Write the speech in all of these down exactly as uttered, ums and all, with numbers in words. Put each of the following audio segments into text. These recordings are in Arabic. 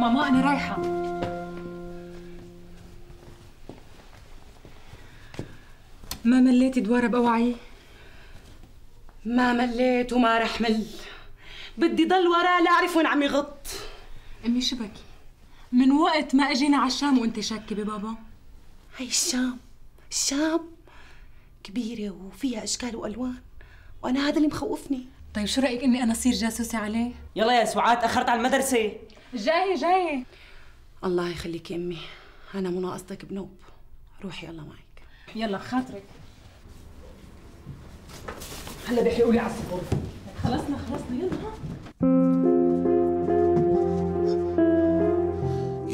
ماما أنا رايحة. ما مليتي دوارة بأوعي؟ ما مليت وما رح مل، بدي ضل وراه لأعرف وين عم يغط. أمي شبكي من وقت ما أجينا على الشام وأنت شاكة ببابا. هي الشام، الشام كبيرة وفيها أشكال وألوان، وأنا هذا اللي مخوفني. طيب شو رأيك إني أنا أصير جاسوسة عليه؟ يلا يا سعاد أخرت على المدرسة. جاي جاي. الله يخليكي أمي، أنا مو ناقصتك بنوب. روحي يلا معك. يلا خاطرك. هلا بيحرقوا لي على السفر. خلصنا خلصنا يلا.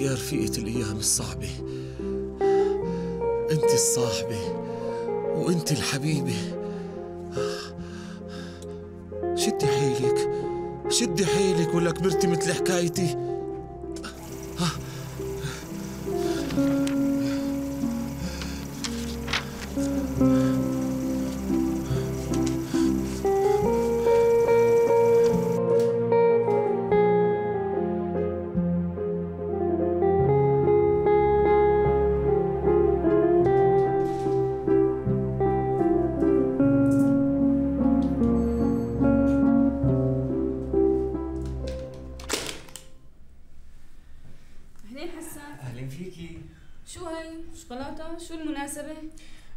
يا رفيقة الأيام الصعبة، أنت الصاحبة وأنت الحبيبة. شدي حيلك شدي حيلك ولا كبرتي مثل حكايتي. ها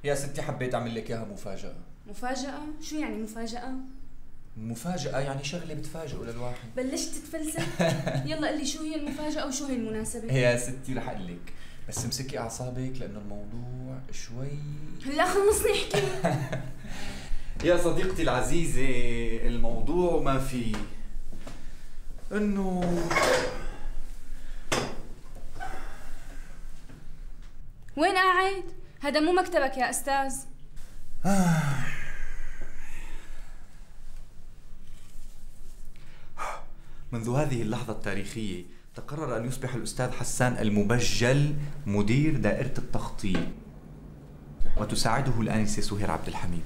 يا ستي، حبيت اعمل لك اياها مفاجأة. مفاجأة؟ شو يعني مفاجأة؟ مفاجأة يعني شغلة بتفاجئه للواحد. بلشت تتفلسف؟ يلا قلي شو هي المفاجأة وشو هي المناسبة؟ يا ستي رح اقول لك، بس امسكي اعصابك لأنه الموضوع شوي. هلا خلصني احكي. يا صديقتي العزيزة، الموضوع ما في إنه وين قاعد؟ هذا مو مكتبك يا أستاذ. منذ هذه اللحظة التاريخية تقرر أن يصبح الأستاذ حسان المبجل مدير دائرة التخطيط، وتساعده الآنسة سهير عبد الحميد.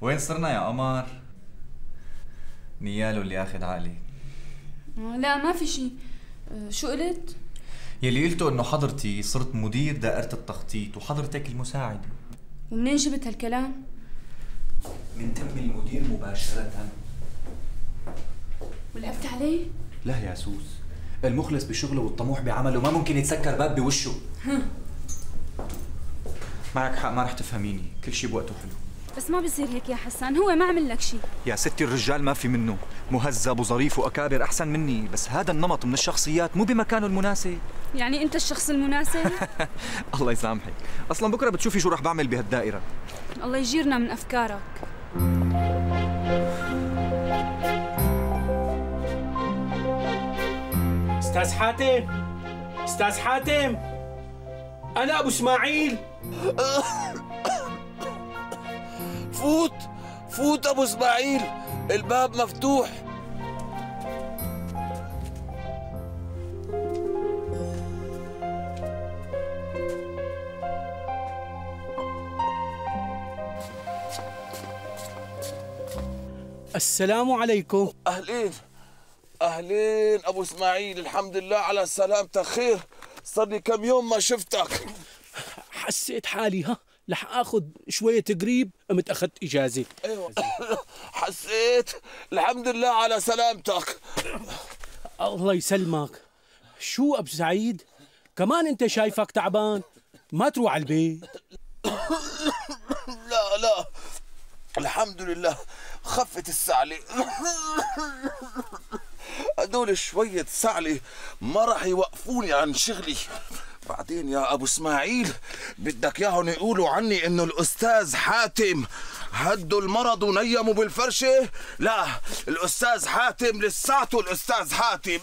وين صرنا يا قمر؟ نياله اللي اخذ عقلي. لا ما في شيء. شو قلت؟ يلي قلته انه حضرتي صرت مدير دائرة التخطيط وحضرتك المساعدة. ومنين جبت هالكلام؟ من تم المدير مباشرة. ولقفت عليه؟ لا يا سوس، المخلص بشغله والطموح بعمله ما ممكن يتسكر باب بوشه. معك حق، ما رح تفهميني، كل شيء بوقته حلو. بس ما بصير هيك يا حسان، هو ما عمل لك شيء. يا ستي الرجال ما في منه، مهذب وظريف وأكابر أحسن مني، بس هذا النمط من الشخصيات مو بمكانه المناسب. يعني أنت الشخص المناسب؟ الله يسامحك، أصلاً بكرة بتشوفي شو رح بعمل بهالدائرة. الله يجيرنا من أفكارك. أستاذ حاتم، أستاذ حاتم، أنا أبو اسماعيل. فوت فوت أبو اسماعيل، الباب مفتوح. السلام عليكم. أهلين أهلين أبو اسماعيل، الحمد لله على سلامتك. خير، صار لي كم يوم ما شفتك. حسيت حالي ها لح اخذ شوية قريب، قمت اخذت اجازة. ايوه حسيت. الحمد لله على سلامتك. الله يسلمك. شو ابو سعيد؟ كمان انت شايفك تعبان، ما تروح على البيت؟ لا لا الحمد لله، خفت السعلة. هدول شوية سعلة ما راح يوقفوني عن شغلي. بعدين يا أبو اسماعيل بدك ياهن يقولوا عني إنه الأستاذ حاتم هدوا المرض ونيموا بالفرشة؟ لا، الأستاذ حاتم لساته الأستاذ حاتم.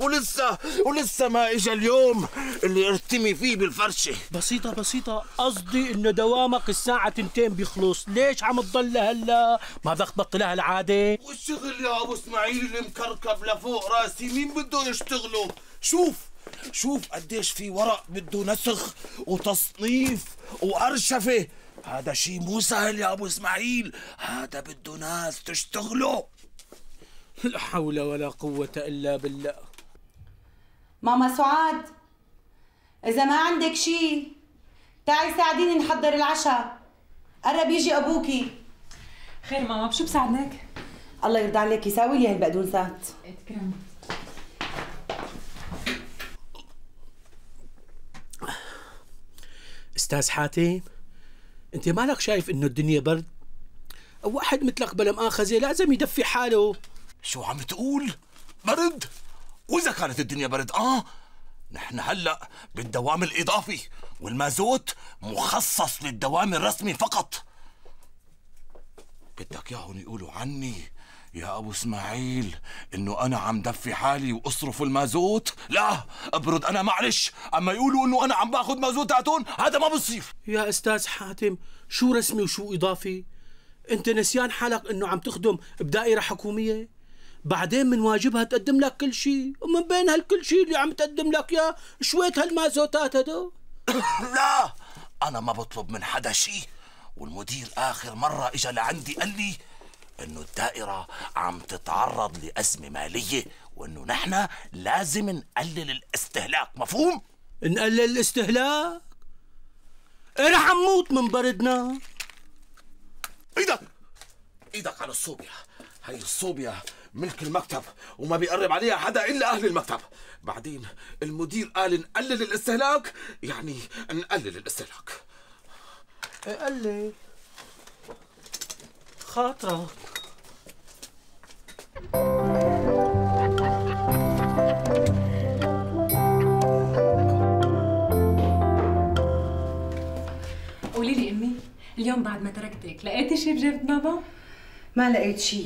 ولسه ولسه ما اجى اليوم اللي ارتمي فيه بالفرشه. بسيطه بسيطه، قصدي انه دوامك الساعه اتنين بيخلص، ليش عم تضل لهلا؟ ما بدك تبطل لها العاده؟ والشغل يا ابو اسماعيل اللي مكركب لفوق راسي، مين بده يشتغله؟ شوف شوف قديش في ورق بده نسخ وتصنيف وارشفه، هذا شيء مو سهل يا ابو اسماعيل، هذا بده ناس تشتغله. لا حول ولا قوة إلا بالله. ماما سعاد، إذا ما عندك شيء تعي ساعديني نحضر العشاء، قرب يجي أبوكي. خير ماما، بشو بساعدك؟ الله يرضى عليكي، ساوي لي هالبقدونسات. تكرمي. أستاذ حاتم، أنت مالك شايف إنه الدنيا برد؟ واحد مثلك بلا مؤاخذة لازم يدفي حاله. شو عم تقول؟ برد؟ وإذا كانت الدنيا برد، آه نحن هلأ بالدوام الإضافي والمازوت مخصص للدوام الرسمي فقط. بدك ياهم يقولوا عني يا أبو اسماعيل إنه أنا عم دفي حالي وأصرف المازوت؟ لا أبرد أنا معلش، أما يقولوا إنه أنا عم باخذ مازوت تاعتون هذا ما بصير. يا أستاذ حاتم، شو رسمي وشو إضافي؟ أنت نسيان حالك إنه عم تخدم بدائرة حكومية؟ بعدين من واجبها تقدم لك كل شيء، ومن بين هالكل شيء اللي عم تقدم لك يا شوية هالمازوتات هدول. لا أنا ما بطلب من حدا شيء، والمدير آخر مرة إجا لعندي قال لي إنه الدائرة عم تتعرض لأزمة مالية وإنه نحن لازم نقلل الاستهلاك، مفهوم؟ نقلل الاستهلاك؟ إيه رح نموت من بردنا. إيدك إيدك على الصوبيا، هي الصوبيا ملك المكتب وما بيقرب عليها حدا الا اهل المكتب. بعدين المدير قال نقلل الاستهلاك، يعني نقلل الاستهلاك. قلل خاطرك. قولي لي امي، اليوم بعد ما تركتك لقيتي شي بجيبة بابا؟ ما لقيت شي،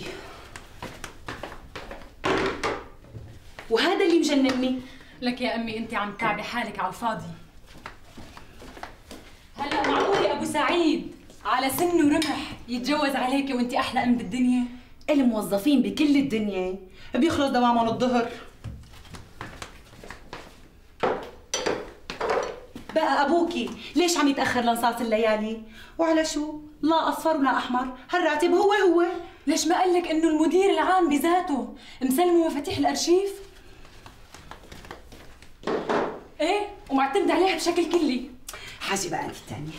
وهذا اللي مجنني. لك يا امي انت عم تعبي حالك على الفاضي. هلا معقوله ابو سعيد على سن ورمح يتجوز عليك وانت احلى ام بالدنيا؟ الموظفين بكل الدنيا بيخلص دوامهم الظهر. بقى ابوكي ليش عم يتاخر لنصاص الليالي؟ وعلى شو؟ لا اصفر ولا احمر، هالراتب هو هو. ليش ما قال لك انه المدير العام بذاته مسلمه مفاتيح الارشيف؟ ايه ومعتمد عليها بشكل كلي. حاجه بقى انت الثانيه.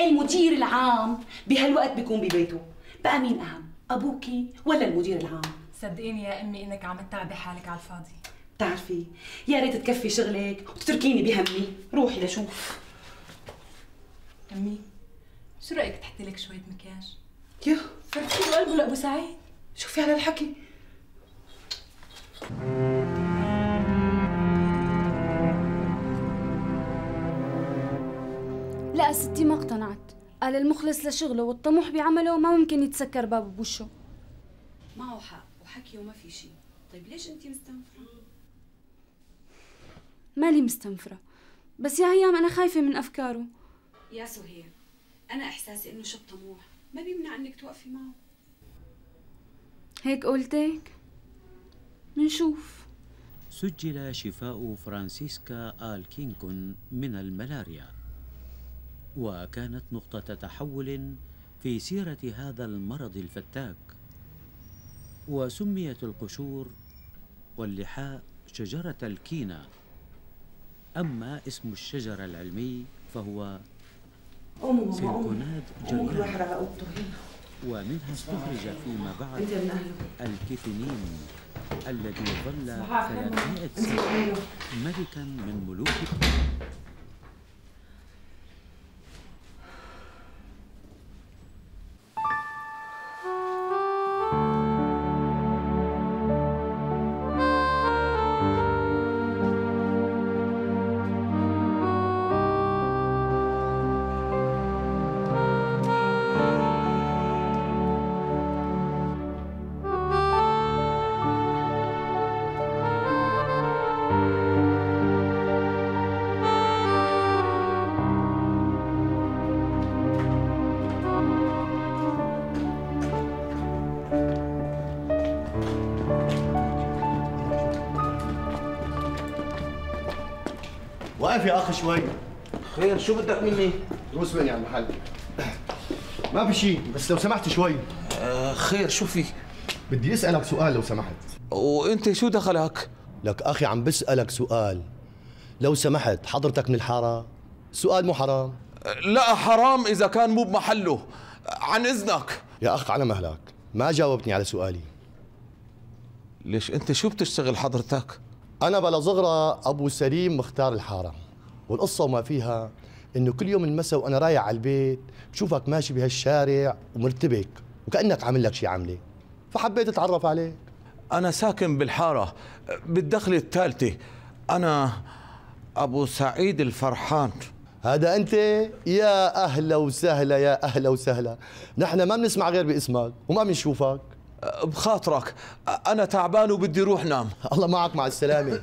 المدير العام بهالوقت بيكون ببيته، بقى مين اهم؟ ابوكي ولا المدير العام؟ صدقيني يا امي انك عم تتعبي حالك على الفاضي. بتعرفي يا ريت تكفي شغلك وتتركيني بهمي، روحي لشوف. امي شو رايك تحطي لك شويه مكياج؟ يوه فرتي له قلبه لابو سعيد. شوفي على الحكي. لا ستي ما اقتنعت، قال المخلص لشغله والطموح بعمله ما ممكن يتسكر بابه بوشه. معه حق وحكي وما في شيء. طيب ليش انت مستنفرة؟ مالي مستنفرة، بس يا ايام انا خايفة من افكاره. يا سهير انا احساسي انه شب طموح ما بيمنع انك توقفي معه. هيك قلتك؟ منشوف. سجل شفاء فرانسيسكا آل كينكون من الملاريا، وكانت نقطة تحول في سيرة هذا المرض الفتاك. وسميت القشور واللحاء شجرة الكينة، أما اسم الشجرة العلمي فهو سيلكوناد جريان، ومنها استخرج فيما بعد الكيتينين الذي ظل ثلاثمائة سنة ملكا من ملوك. وقف يا اخي شويه. خير شو بدك مني؟ روس مني على المحل. ما في شيء، بس لو سمحت شوي. آه خير شو في؟ بدي اسالك سؤال لو سمحت. وانت شو دخلك؟ لك اخي عم بسالك سؤال لو سمحت. حضرتك من الحارة؟ سؤال مو حرام. لا حرام اذا كان مو بمحله. عن اذنك يا اخ على مهلك، ما جاوبتني على سؤالي. ليش انت شو بتشتغل حضرتك؟ انا بلا صغرى ابو سليم مختار الحارة، والقصة وما فيها انه كل يوم المساء وانا رايح على البيت بشوفك ماشي بهالشارع ومرتبك وكانك عامل لك شي عملة، فحبيت اتعرف عليك. انا ساكن بالحارة بالدخلة الثالثة، انا أبو سعيد الفرحان. هذا أنت؟ يا أهلا وسهلا يا أهلا وسهلا، نحن ما بنسمع غير باسمك وما بنشوفك. بخاطرك، أنا تعبان وبدي روح نام. الله معك مع السلامة.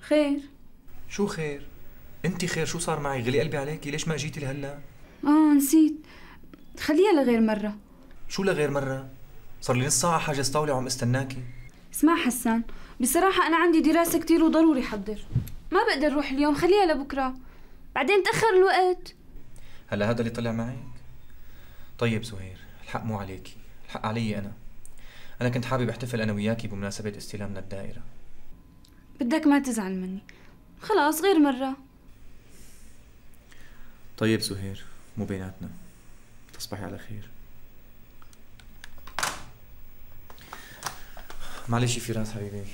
خير؟ شو خير؟ أنت خير؟ شو صار معي؟ غلي قلبي عليكي، ليش ما جيتي لهلا؟ آه نسيت، خليها لغير مرة. شو لغير مرة؟ صار لي نص ساعة حاجز طاولة وعم استناكي. اسمع حسان، بصراحة أنا عندي دراسة كتير وضروري حضر، ما بقدر روح اليوم، خليها لبكرة، بعدين تأخر الوقت. هلا هذا اللي طلع معك؟ طيب سهير، الحق مو عليكي، الحق علي أنا. أنا كنت حابب أحتفل أنا وياكي بمناسبة استلامنا الدائرة. بدك ما تزعل مني، خلاص غير مرة. طيب سهير، مو بيناتنا، تصبحي على خير. معلش يا فراس حبيبي،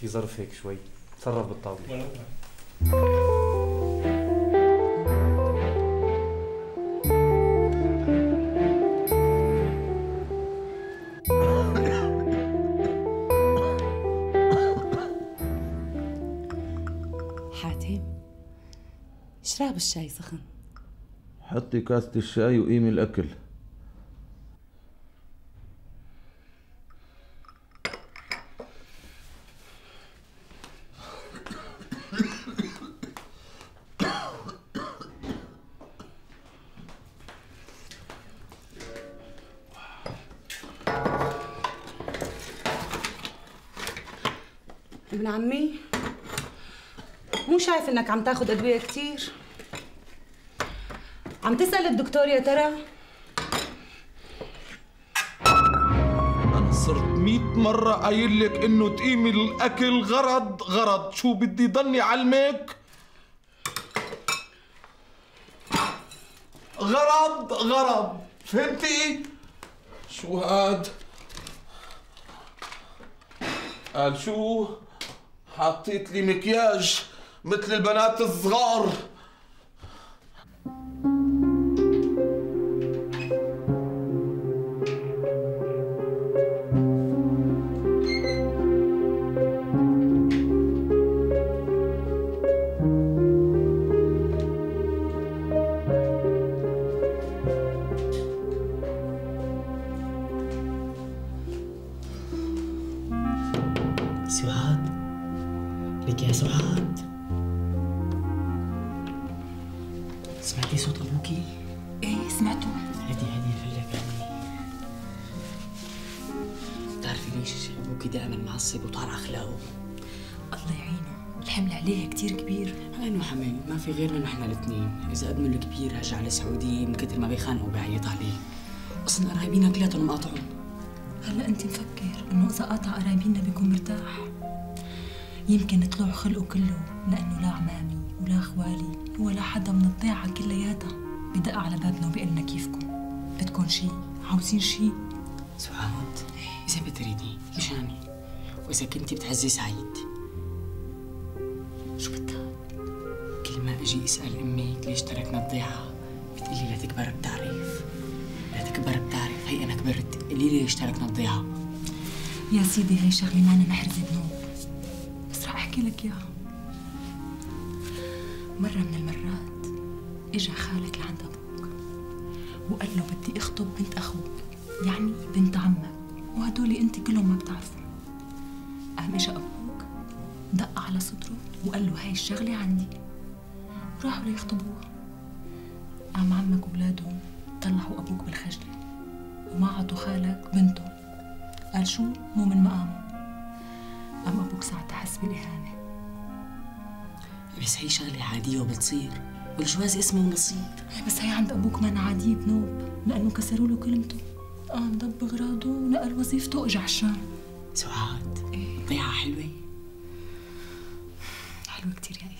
في ظرف هيك شوي، تصرف بالطاولة. حاتم، شراب الشاي سخن. حطي كاسة الشاي وقيمي الأكل. ابن عمي، مو شايف انك عم تاخد ادويه كتير؟ عم تسال الدكتور يا ترى؟ انا صرت مئة مره قايل لك انه تقيمي الاكل. غرض غرض، شو بدي ضلني علمك؟ غرض غرض، فهمتي؟ شو هاد؟ قال شو؟ حطيت لي مكياج مثل البنات الصغار. سعاد، لك يا سعاد، سمعتي صوت ابوكي؟ ايه سمعته. هدي هدي خليك عني. بتعرفي ليش؟ ابوكي دائما معصب وطالع اخلاقه. الله يعينه، الحمل عليها كثير كبير. لانه حمل، ما في غيرنا نحن الاثنين، اذا ابنه الكبير هجع على السعوديه من كثر ما بيخانقوا وبيعيط عليه. اصلا قرايبينا كلياتهم مقاطعهم. هلا انت مفكر انه اذا قاطع قرايبينا بيكون مرتاح؟ يمكن طلعوا خلقه كله، لانه لا عمامي ولا خوالي ولا حدا من الضيعه كلياتها بدق على بابنا وبيقول لنا كيفكم؟ بدكم شيء؟ عاوزين شيء؟ سعاد، اذا بتريدي مشاني واذا كنتي بتعزي سعيد، شو بدك؟ كل ما اجي اسال امك ليش تركنا الضيعه بتقلي لا تكبر بتعرف، لا تكبر بتعرف. هي انا كبرت، قلي لي ليش تركنا الضيعه. يا سيدي هي شغله معنا محرزه بنوم، بس رح احكي لك اياها. مره من المرات اجا خالك لعند ابوك وقال له بدي اخطب بنت اخوك، يعني بنت عمك، وهدول انت كلهم ما بتعرفهم. قام اجا ابوك دق على صدره وقال له هاي الشغله عندي، وراحوا ليخطبوها. قام عمك واولاده طلعوا ابوك بالخجله وما عطوا خالك بنته، قال شو؟ مو من مقامه. أما أبوك ساعتها حس بالإهانة. بس هي شغلة عادية وبتصير، والجواز اسمه ونصيب. بس هي عند أبوك مانها عادية بنوب، لأنه كسروا له كلمته، قام ضب أغراضه ونقل وظيفته وإجا عالشام. سعاد إيه؟ ضيعة حلوة؟ حلوة كتير يا إياد.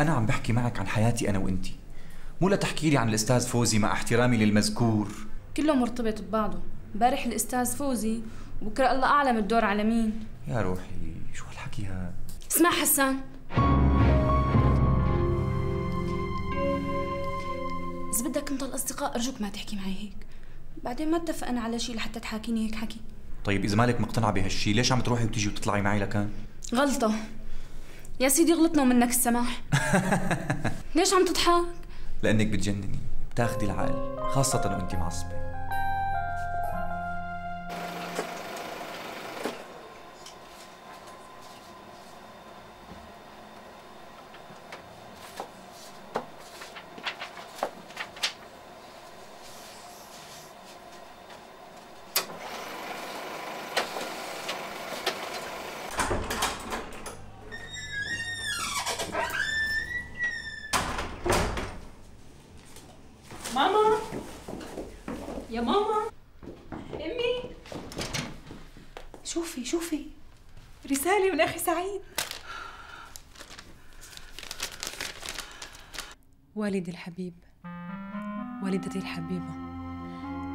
أنا عم بحكي معك عن حياتي أنا وإنتي، مو لتحكي لي عن الأستاذ فوزي مع احترامي للمذكور. كله مرتبط ببعضه، امبارح الأستاذ فوزي وبكره الله أعلم الدور على مين. يا روحي شو هالحكي هاد؟ اسمع حسان، إذا بدك نضل أصدقاء أرجوك ما تحكي معي هيك، بعدين ما اتفقنا على شيء لحتى تحاكيني هيك حكي. طيب إذا مالك مقتنعة بهالشيء ليش عم تروحي وتيجي وتطلعي معي لكان؟ غلطة يا سيدي، غلطنا ومنك السماح. ليش عم تضحك؟ لأنك بتجنني، بتاخدي العقل، خاصة وأنت معصبة. شوفي شوفي رسالة من أخي سعيد. والدي الحبيب، والدتي الحبيبة،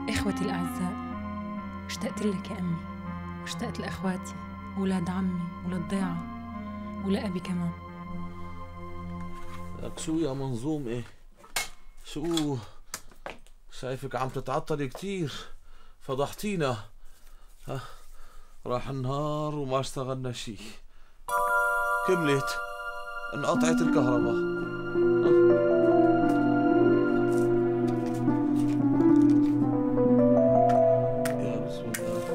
إخوتي الأعزاء، اشتقت لك يا أمي، واشتقت لأخواتي، أولاد عمي، وللضيعة، ولأبي كمان. لك شو يا منظوم؟ إيه شو شايفك عم تتعطلي كتير، فضحتينا. ها راح النهار وما اشتغلنا شيء، كملت انقطعت الكهرباء. يا بسم الله.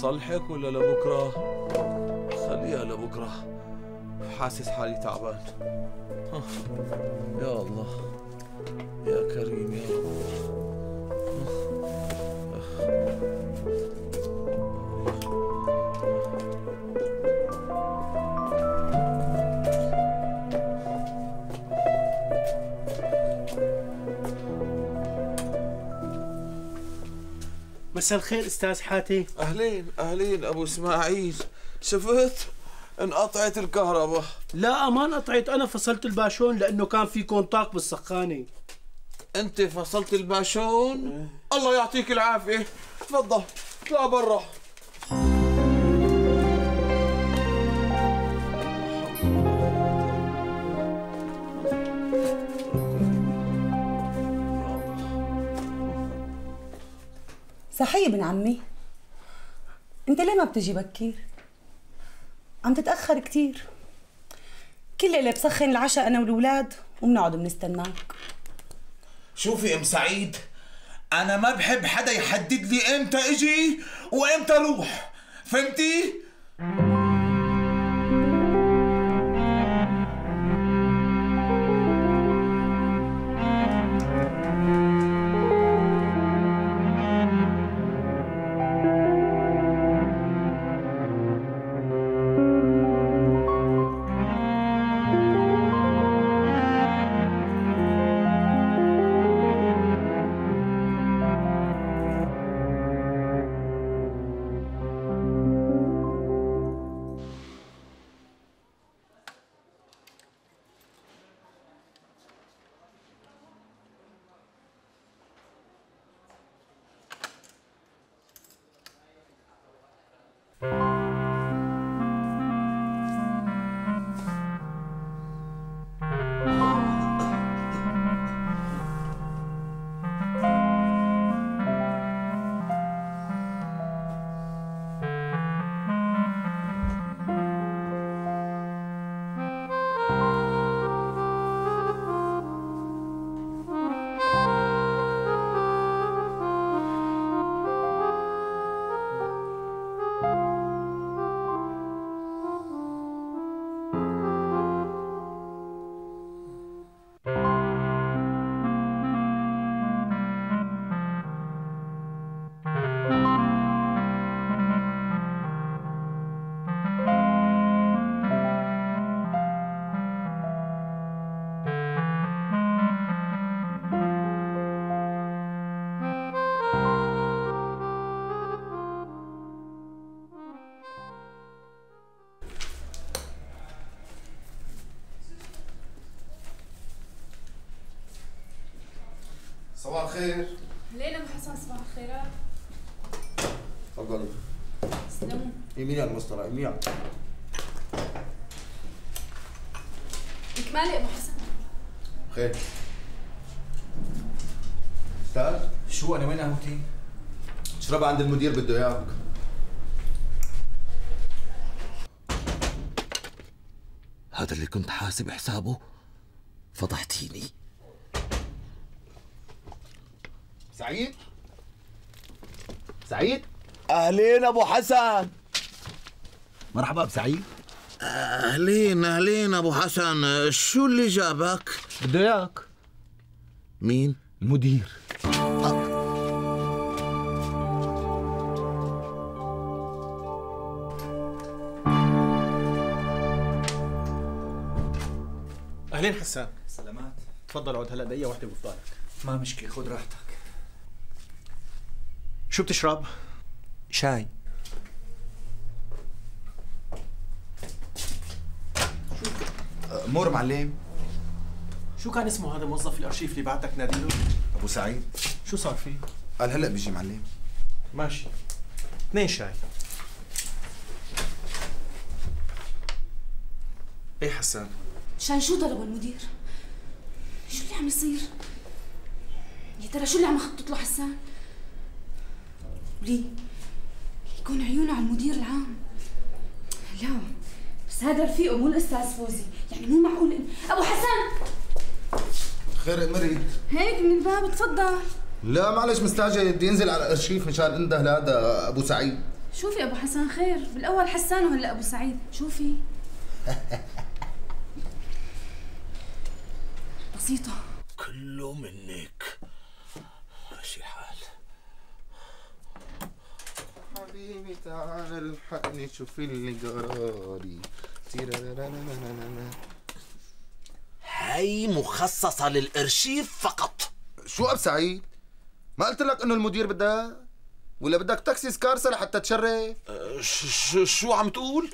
صلحك ولا لبكره؟ خليها لبكره، حاسس حالي تعبان. يا الله يا كريم يا رب. مساء الخير استاذ حاتم. اهلين اهلين ابو اسماعيل. شفت انقطعت الكهرباء؟ لا ما انقطعت، انا فصلت الباشون لانه كان في كونتاك بالسخانه. انت فصلت الباشون؟ الله يعطيك العافيه، تفضل اطلع برا. صحيح ابن عمي، انت ليه ما بتجي بكير؟ عم تتاخر كثير. كل ليله بسخن العشاء انا والولاد وبنقعد بنستناك. شوفي ام سعيد، انا ما بحب حدا يحدد لي امتى اجي وامتى اروح، فهمتي؟ صباح الخير. ليلى ام حسن صباح الخيرات. تفضلي. تسلموا. يمين يا المسطره يمين. لك مالي ابو حسن؟ بخير. تعال. شو انا وين قهوتي؟ اشربها عند المدير بده اياك. هذا اللي كنت حاسب حسابه فضحتيني. سعيد؟ سعيد؟ اهلين ابو حسن. مرحبا بسعيد. اهلين اهلين ابو حسن، شو اللي جابك؟ بده اياك. مين؟ المدير. أه. اهلين حسان. سلامات. تفضل اقعد هلا دقيقة واحدة بفضلك. ما مشكلة خذ راحتك. شو بتشرب؟ شاي. شو؟ امور معلم. شو كان اسمه هذا موظف الأرشيف اللي بعتك ناديله؟ أبو سعيد. شو صار فيه؟ قال هلا بيجي معلم. ماشي. اثنين شاي. ايه حسان؟ مشان شو ضربوا المدير؟ شو اللي عم يصير؟ يا ترى شو اللي عم يخطط له حسان؟ وليه؟ يكون عيونه على المدير العام. لا بس هذا رفيقه مو الأستاذ فوزي، يعني مو معقول إن... أبو حسن خير امري. هيك من الباب تفضل. لا معلش مستعجل بدي انزل على الأرشيف مشان انده لهذا أبو سعيد. شوفي أبو حسن خير، بالأول حسان وهلا أبو سعيد، شوفي. بسيطة كله منك. ماشي الحال. حبيبي تعال الحقني شوف اللي جرالي. هي مخصصة للأرشيف فقط. شو أبو سعيد؟ ما قلت لك إنه المدير بدها؟ ولا بدك تكسس كارثة لحتى تشرف؟ أه شو عم تقول؟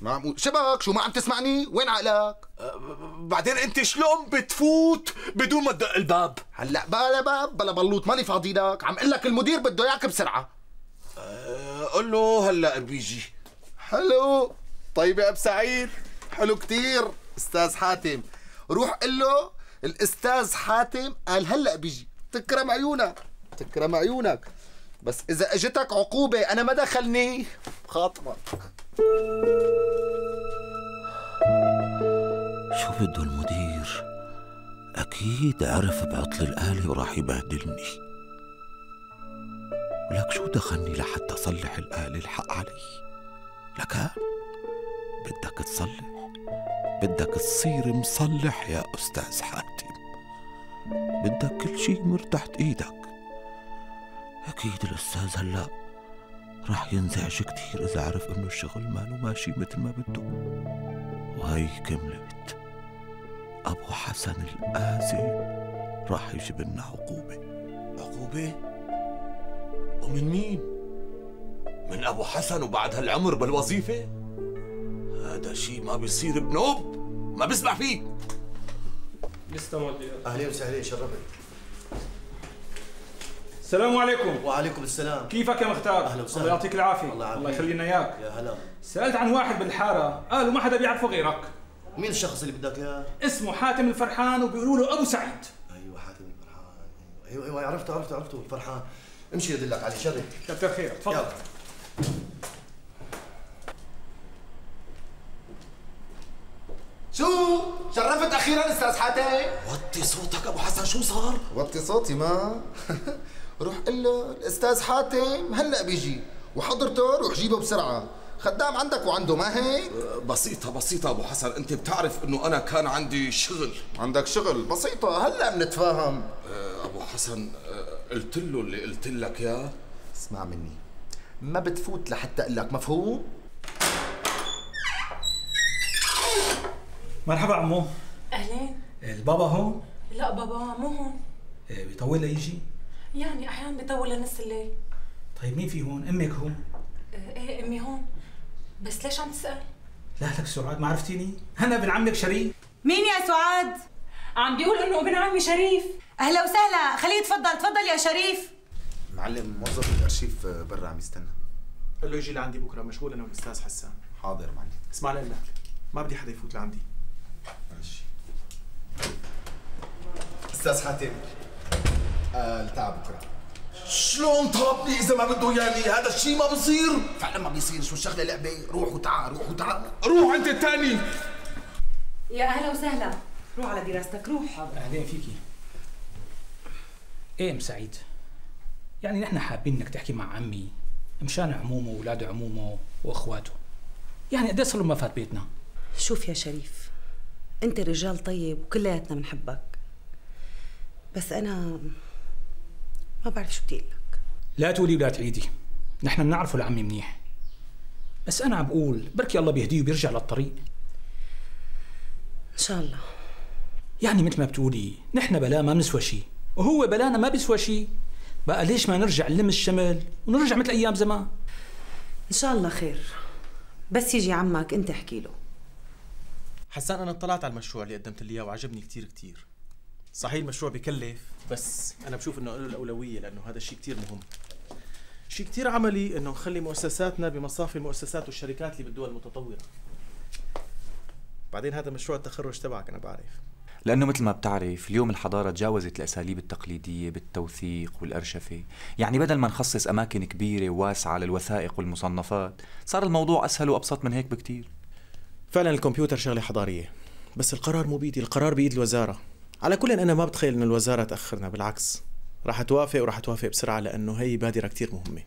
ما عم شبك شو ما عم تسمعني؟ وين عقلك؟ أه بعدين انت شلون بتفوت بدون ما تدق الباب؟ هلا بلا باب بلا بلوط ماني فاضي لك، عم اقول لك المدير بده اياك بسرعه. أه قول له هلا بيجي. حلو طيب يا ابو سعيد، حلو كثير استاذ حاتم، روح قل له الاستاذ حاتم قال هلا بيجي. تكرم عيونك تكرم عيونك، بس اذا اجتك عقوبه انا ما دخلني بخاطرك. شو بده المدير؟ أكيد عرف بعطل الآلة وراح يبهدلني. ولك شو دخلني لحتى صلح الآلة؟ الحق علي. لك بدك تصلح، بدك تصير مصلح يا أستاذ حاتم، بدك كل شيء مرتاح إيدك. أكيد الأستاذ هلا راح ينزعج كثير إذا عرف إنه الشغل ماله ماشي مثل ما بده. وهي كملت. أبو حسن القاسي راح يجيب لنا عقوبة. عقوبة؟ ومن مين؟ من أبو حسن وبعد هالعمر بالوظيفة؟ هذا شيء ما بيصير بنوب، ما بسمع فيه. لسه مودي. أهلين وسهلين شرفت. السلام عليكم. وعليكم السلام. كيفك يا مختار؟ أهلا وسهلا. الله يعطيك العافية. الله, الله يخلينا إياك. يا هلا. سألت عن واحد بالحارة، قالوا ما حدا بيعرفه غيرك. مين الشخص اللي بدك اياه؟ اسمه حاتم الفرحان وبيقولوا له ابو سعيد. ايوه حاتم الفرحان، ايوه ايوه عرفته عرفته عرفته الفرحان. امشي ادلك عليه شرف. كتر خير تفضل. شو؟ شرفت اخيرا استاذ حاتم. وطي صوتك ابو حسن، شو صار؟ وطي صوتي ما روح قل له الاستاذ حاتم هلا بيجي، وحضرته روح جيبه بسرعه. خدام عندك وعنده ما هيك؟ بسيطة بسيطة أبو حسن، أنت بتعرف إنه أنا كان عندي شغل. عندك شغل؟ بسيطة هلا بنتفاهم. أبو حسن قلت له اللي قلت لك ياه. اسمع مني، ما بتفوت لحتى أقول لك، مفهوم؟ مرحبا عمو. أهلين. البابا هون؟ لا بابا مو هون. بيطول ليجي؟ يعني أحيانا بيطول لنص الليل. طيب مين في هون؟ أمك هون؟ إيه أمي هون. بس ليش عم تسأل؟ لا لك سعاد ما عرفتيني؟ أنا بن عمك شريف. مين يا سعاد؟ عم بيقول انه ابن عمي شريف. اهلا وسهلا، خليه يتفضل. تفضل يا شريف. معلم موظف الارشيف برا عم يستنى، قال له يجي لعندي بكره، مشغول انا والاستاذ حسان. حاضر معلم. اسمع لك، ما بدي حدا يفوت لعندي. ماشي. استاذ حاتم قال تعال بكره. شلون طلبني اذا ما بده اياني؟ هذا الشيء ما بصير. فعلا ما بيصير، شو الشغله لعبه؟ روح وتعال، روح وتعال، روح انت الثاني. يا اهلا وسهلا، روح على دراستك، روح. اهلين فيكي. ايه ام سعيد، يعني نحن حابين انك تحكي مع عمي مشان عمومه واولاد عمومه واخواته، يعني قد ايه صار له ما فات بيتنا. شوف يا شريف، انت رجال طيب وكلياتنا بنحبك، بس انا ما بعرف شو بدي اقول لك. لا تقولي ولا تعيدي، نحن بنعرفه لعمي منيح، بس انا عم بقول بركي الله بيهديه وبيرجع للطريق. ان شاء الله. يعني مثل ما بتقولي نحن بلا ما بنسوى شيء وهو بلانا ما بيسوى شيء، بقى ليش ما نرجع نلم الشمل ونرجع مثل ايام زمان؟ ان شاء الله خير، بس يجي عمك انت احكي له. حسان انا اطلعت على المشروع اللي قدمت لي اياه وعجبني كثير كثير. صحيح المشروع بكلف، بس انا بشوف انه له الاولويه لانه هذا الشيء كثير مهم. شيء كثير عملي انه نخلي مؤسساتنا بمصافي المؤسسات والشركات اللي بالدول المتطوره. بعدين هذا مشروع التخرج تبعك انا بعرف. لأنه مثل ما بتعرف اليوم الحضارة تجاوزت الأساليب التقليدية بالتوثيق والأرشفة، يعني بدل ما نخصص أماكن كبيرة وواسعة للوثائق والمصنفات صار الموضوع أسهل وأبسط من هيك بكتير. فعلا الكمبيوتر شغلة حضارية، بس القرار مو بيدي، القرار بيد الوزارة. على كل أنا ما بتخيل أن الوزارة تأخرنا، بالعكس راح توافق وراح توافق بسرعة لأنه هي بادرة كتير مهمة.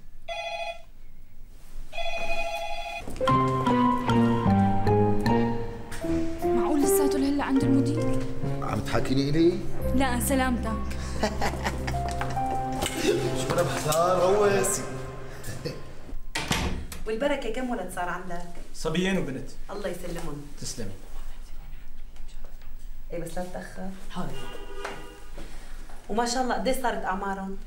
معقول لساته لهلا عند المدير؟ عم تحاكيني إلي؟ لا سلامتك. شو أنا بحضر رواسي. والبركة كم ولد صار عندك؟ صبيين وبنت. الله يسلمهم. تسلمي. إيه بس لا تتأخر. حاضر. وما شاء الله قديش صارت أعمارهم؟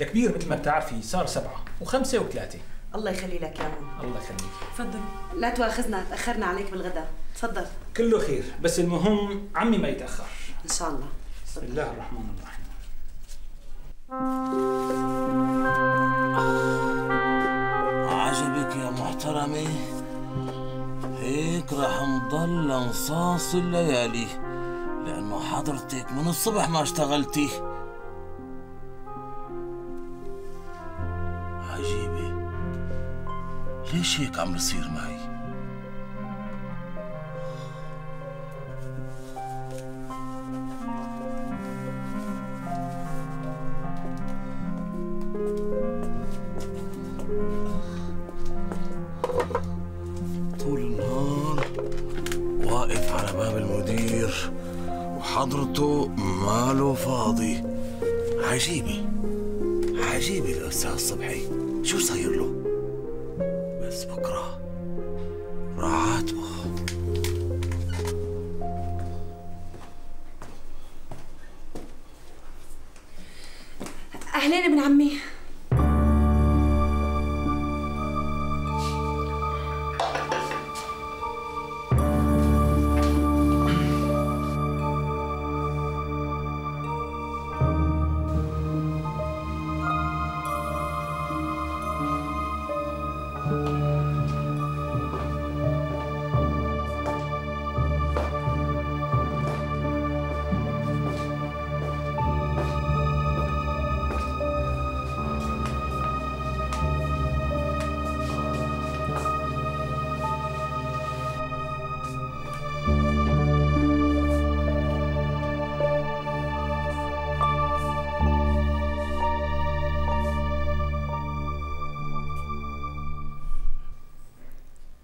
الكبير مثل ما بتعرفي صار سبعة وخمسة وثلاثة. الله يخلي لك ياهم. الله يخليك. تفضل. لا تواخذنا تأخرنا عليك بالغداء، تفضل. كله خير، بس المهم عمي ما يتأخر. إن شاء الله. بسم الله الرحمن الرحيم. عجبك يا محترمي، هيك رح نضل نصاص الليالي، لأنه حضرتك من الصبح ما اشتغلتي. عجيبة، ليش هيك عم بصير معي؟ حضرته ماله فاضي. عجيبة عجيبة الأستاذ صبحي، شو صاير له؟ بس بكره راح أعاتبه. أهلين ابن عمي.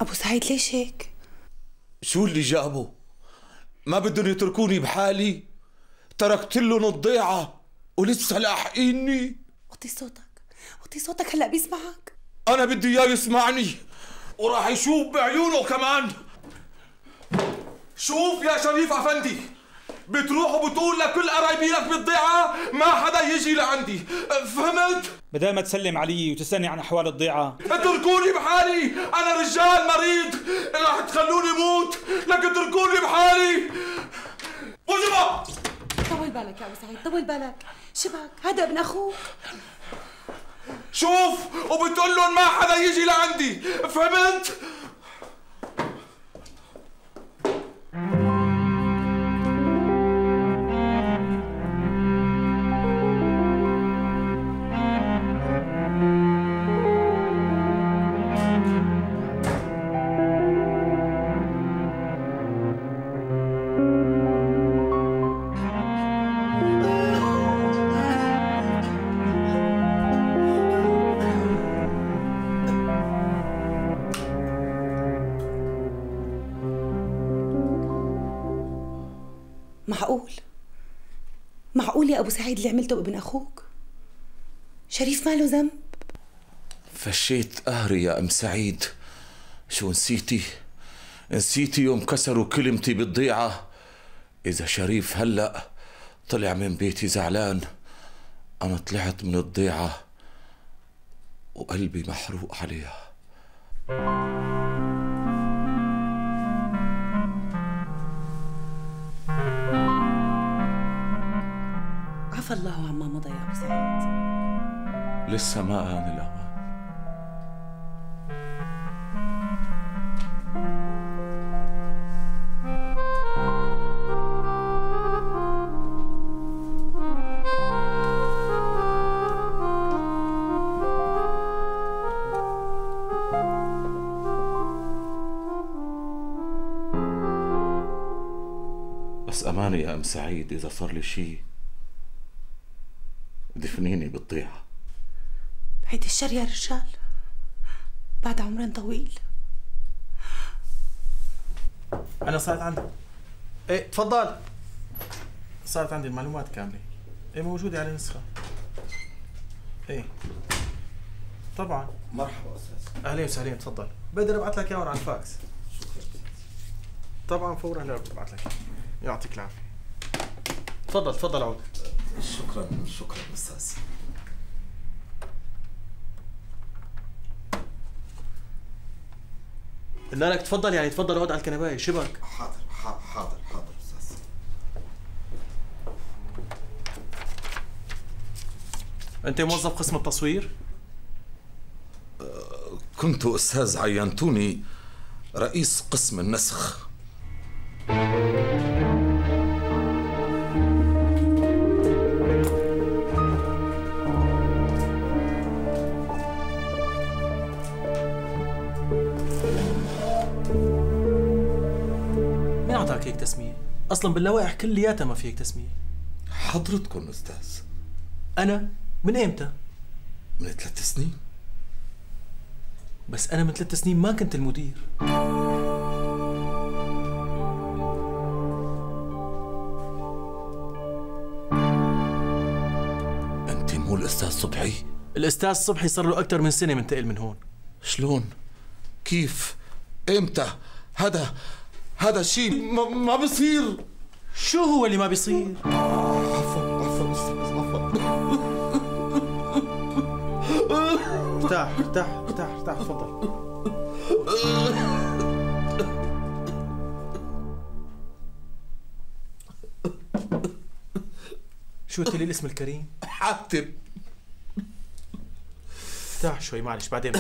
أبو سعيد ليش هيك؟ شو اللي جابه؟ ما بدهم يتركوني بحالي؟ تركت لهم الضيعة ولسه لاحقيني؟ وطي صوتك، وطي صوتك هلا بيسمعك. أنا بدي إياه يسمعني وراح يشوف بعيونه كمان. شوف يا شريف أفندي، بتروح وبتقول لكل قرايبينك بالضيعة ما حدا يجي لعندي، فهمت؟ بدل ما تسلم علي وتسألني عن أحوال الضيعة. اتركوني بحالي، أنا رجال مريض، رح تخلوني موت، لكن اتركوني بحالي. وجبة بالك يا أبو سعيد، طول بالك. شبك؟ هذا ابن أخوك. شوف، وبتقول لهم ما حدا يجي لعندي، فهمت؟ معقول؟ معقول يا أبو سعيد اللي عملته بابن أخوك؟ شريف ما له ذنب؟ فشيت قهري يا أم سعيد. شو نسيتي؟ نسيتي يوم كسروا كلمتي بالضيعة؟ إذا شريف هلأ طلع من بيتي زعلان، أنا طلعت من الضيعة وقلبي محروق عليها. عفى الله عما مضى يا أبو سعيد. لسه ما آن الأوان. بس أمانة يا أم سعيد، إذا صار لي شي دفنيني بالضيعة. بعيد الشر يا رجال، بعد عمرين طويل. أنا صارت عندي. إيه تفضل. صارت عندي المعلومات كاملة. إيه موجودة على نسخة. إيه طبعا. مرحبا أستاذ. أهلين وسهلين، تفضل. بقدر أبعث لك إياهم على الفاكس. شكرا. طبعا فورا بقدر أبعث لك. يعطيك العافية. تفضل تفضل عود. شكرا شكرا استاذ. قلنا لك تفضل، يعني تفضل اقعد على الكنبايه. شبك؟ حاضر حاضر حاضر استاذ. انت موظف قسم التصوير؟ كنت استاذ، عينتوني رئيس قسم النسخ. هيك تسمية؟ أصلاً باللوائح كلياتها ما في هيك تسمية. حضرتكم أستاذ. أنا؟ من إمتى؟ من ثلاث سنين. بس أنا من ثلاث سنين ما كنت المدير. أنت مو الأستاذ صبحي؟ الأستاذ صبحي صار له أكثر من سنة منتقل من هون. شلون؟ كيف؟ إمتى؟ هذا هذا الشيء ما بصير. شو هو اللي ما بيصير؟ عفوا عفوا استاذ، عفوا. ارتاح ارتاح ارتاح ارتاح، تفضل. شو قلت لي الاسم الكريم؟ حاتم. ارتاح شوي معلش بعدين.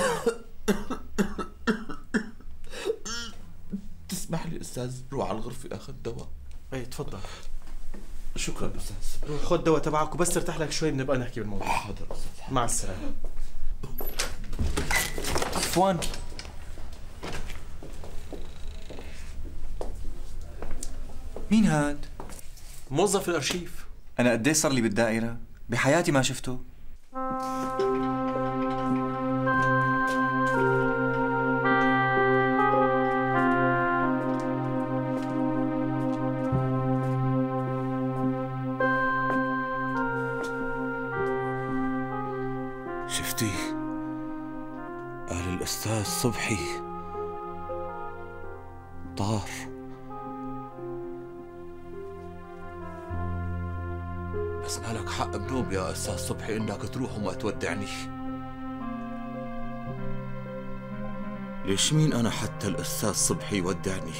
اسمح لي استاذ، روح على الغرفه اخذ دواء. ايه تفضل. شكرا استاذ. روح خذ دواء تبعك وبس ترتاح لك شوي بنبقى نحكي بالموضوع. حاضر استاذ، مع السلامه. عفوا. مين هاد؟ موظف الارشيف. انا قد ايه صار لي بالدائره؟ بحياتي ما شفته. الأستاذ صبحي طار. بس مالك حق بنوب يا أستاذ صبحي إنك تروح وما تودعني. ليش مين أنا حتى الأستاذ صبحي يودعني؟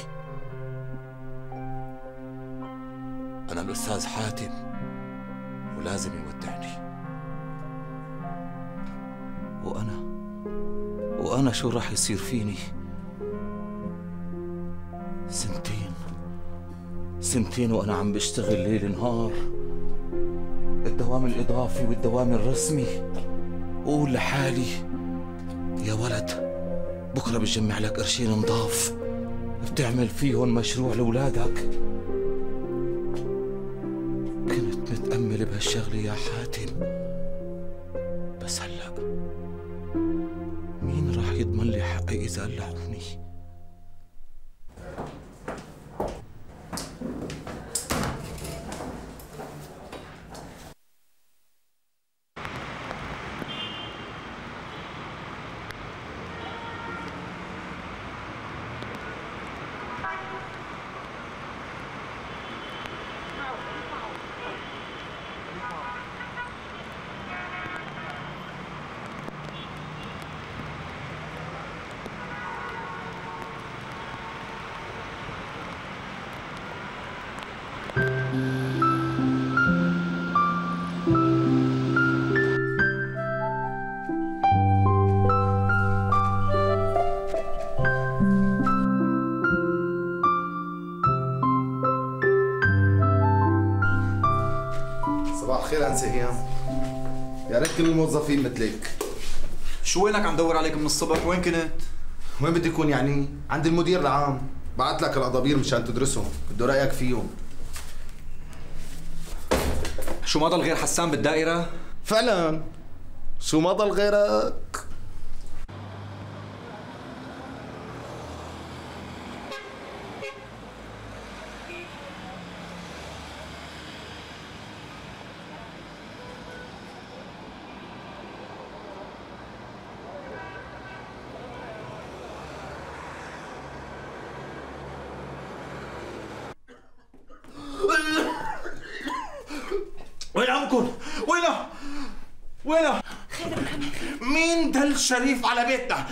أنا الأستاذ حاتم. لازم يودعني. وأنا وأنا شو راح يصير فيني؟ سنتين سنتين وأنا عم بشتغل ليل نهار، الدوام الإضافي والدوام الرسمي، وأقول لحالي يا ولد بكرة بتجمع لك قرشين نضاف بتعمل فيهم مشروع لأولادك. كنت متأمل بهالشغلة يا حاتم، بس هلأ مين راح يضمن لي حقي إذا قلعوني؟ يا ريت كل الموظفين مثلك. شو وينك؟ عم دور عليك من الصبح، وين كنت؟ وين بدي اكون يعني؟ عند المدير العام، بعت لك القضابير مشان تدرسهم، بده رايك فيهم. شو ما ضل غير حسان بالدائرة؟ فعلا شو ما ضل غيرك؟ شريف على بيتنا،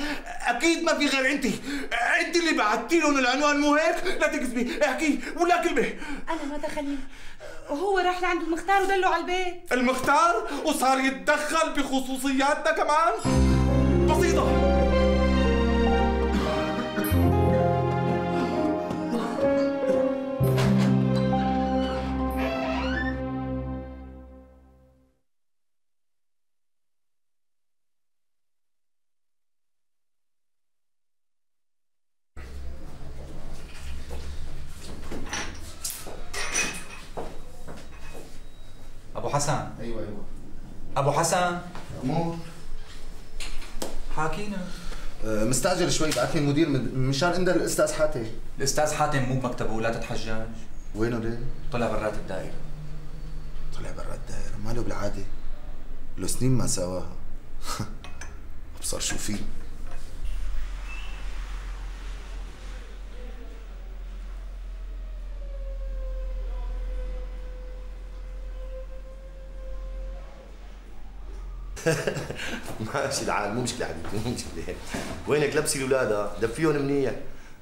اكيد ما في غير انت، انت اللي بعتي لهم العنوان مو هيك؟ لا تكذبي، احكي ولا كلمه. انا ما دخلني، هو راح لعند المختار ودله على البيت. المختار وصار يتدخل بخصوصياتنا كمان؟ بسيطه. حسن. ايوه ايوه ابو حسن. امور حاكينا. أه مستعجل شوي، بعثني المدير مشان انده الاستاذ حاتم. الاستاذ حاتم مو بمكتبه ولا تتحجج. وينه ليه؟ طلع برات الدائره. طلع برات الدائره؟ ماله بالعاده، له سنين ما سواها. ابصر شو فيه. ماشي العال، مو مشكلة حبيبتي، مو مشكلة. وينك لبسي الولادة؟ دفيهم منيح،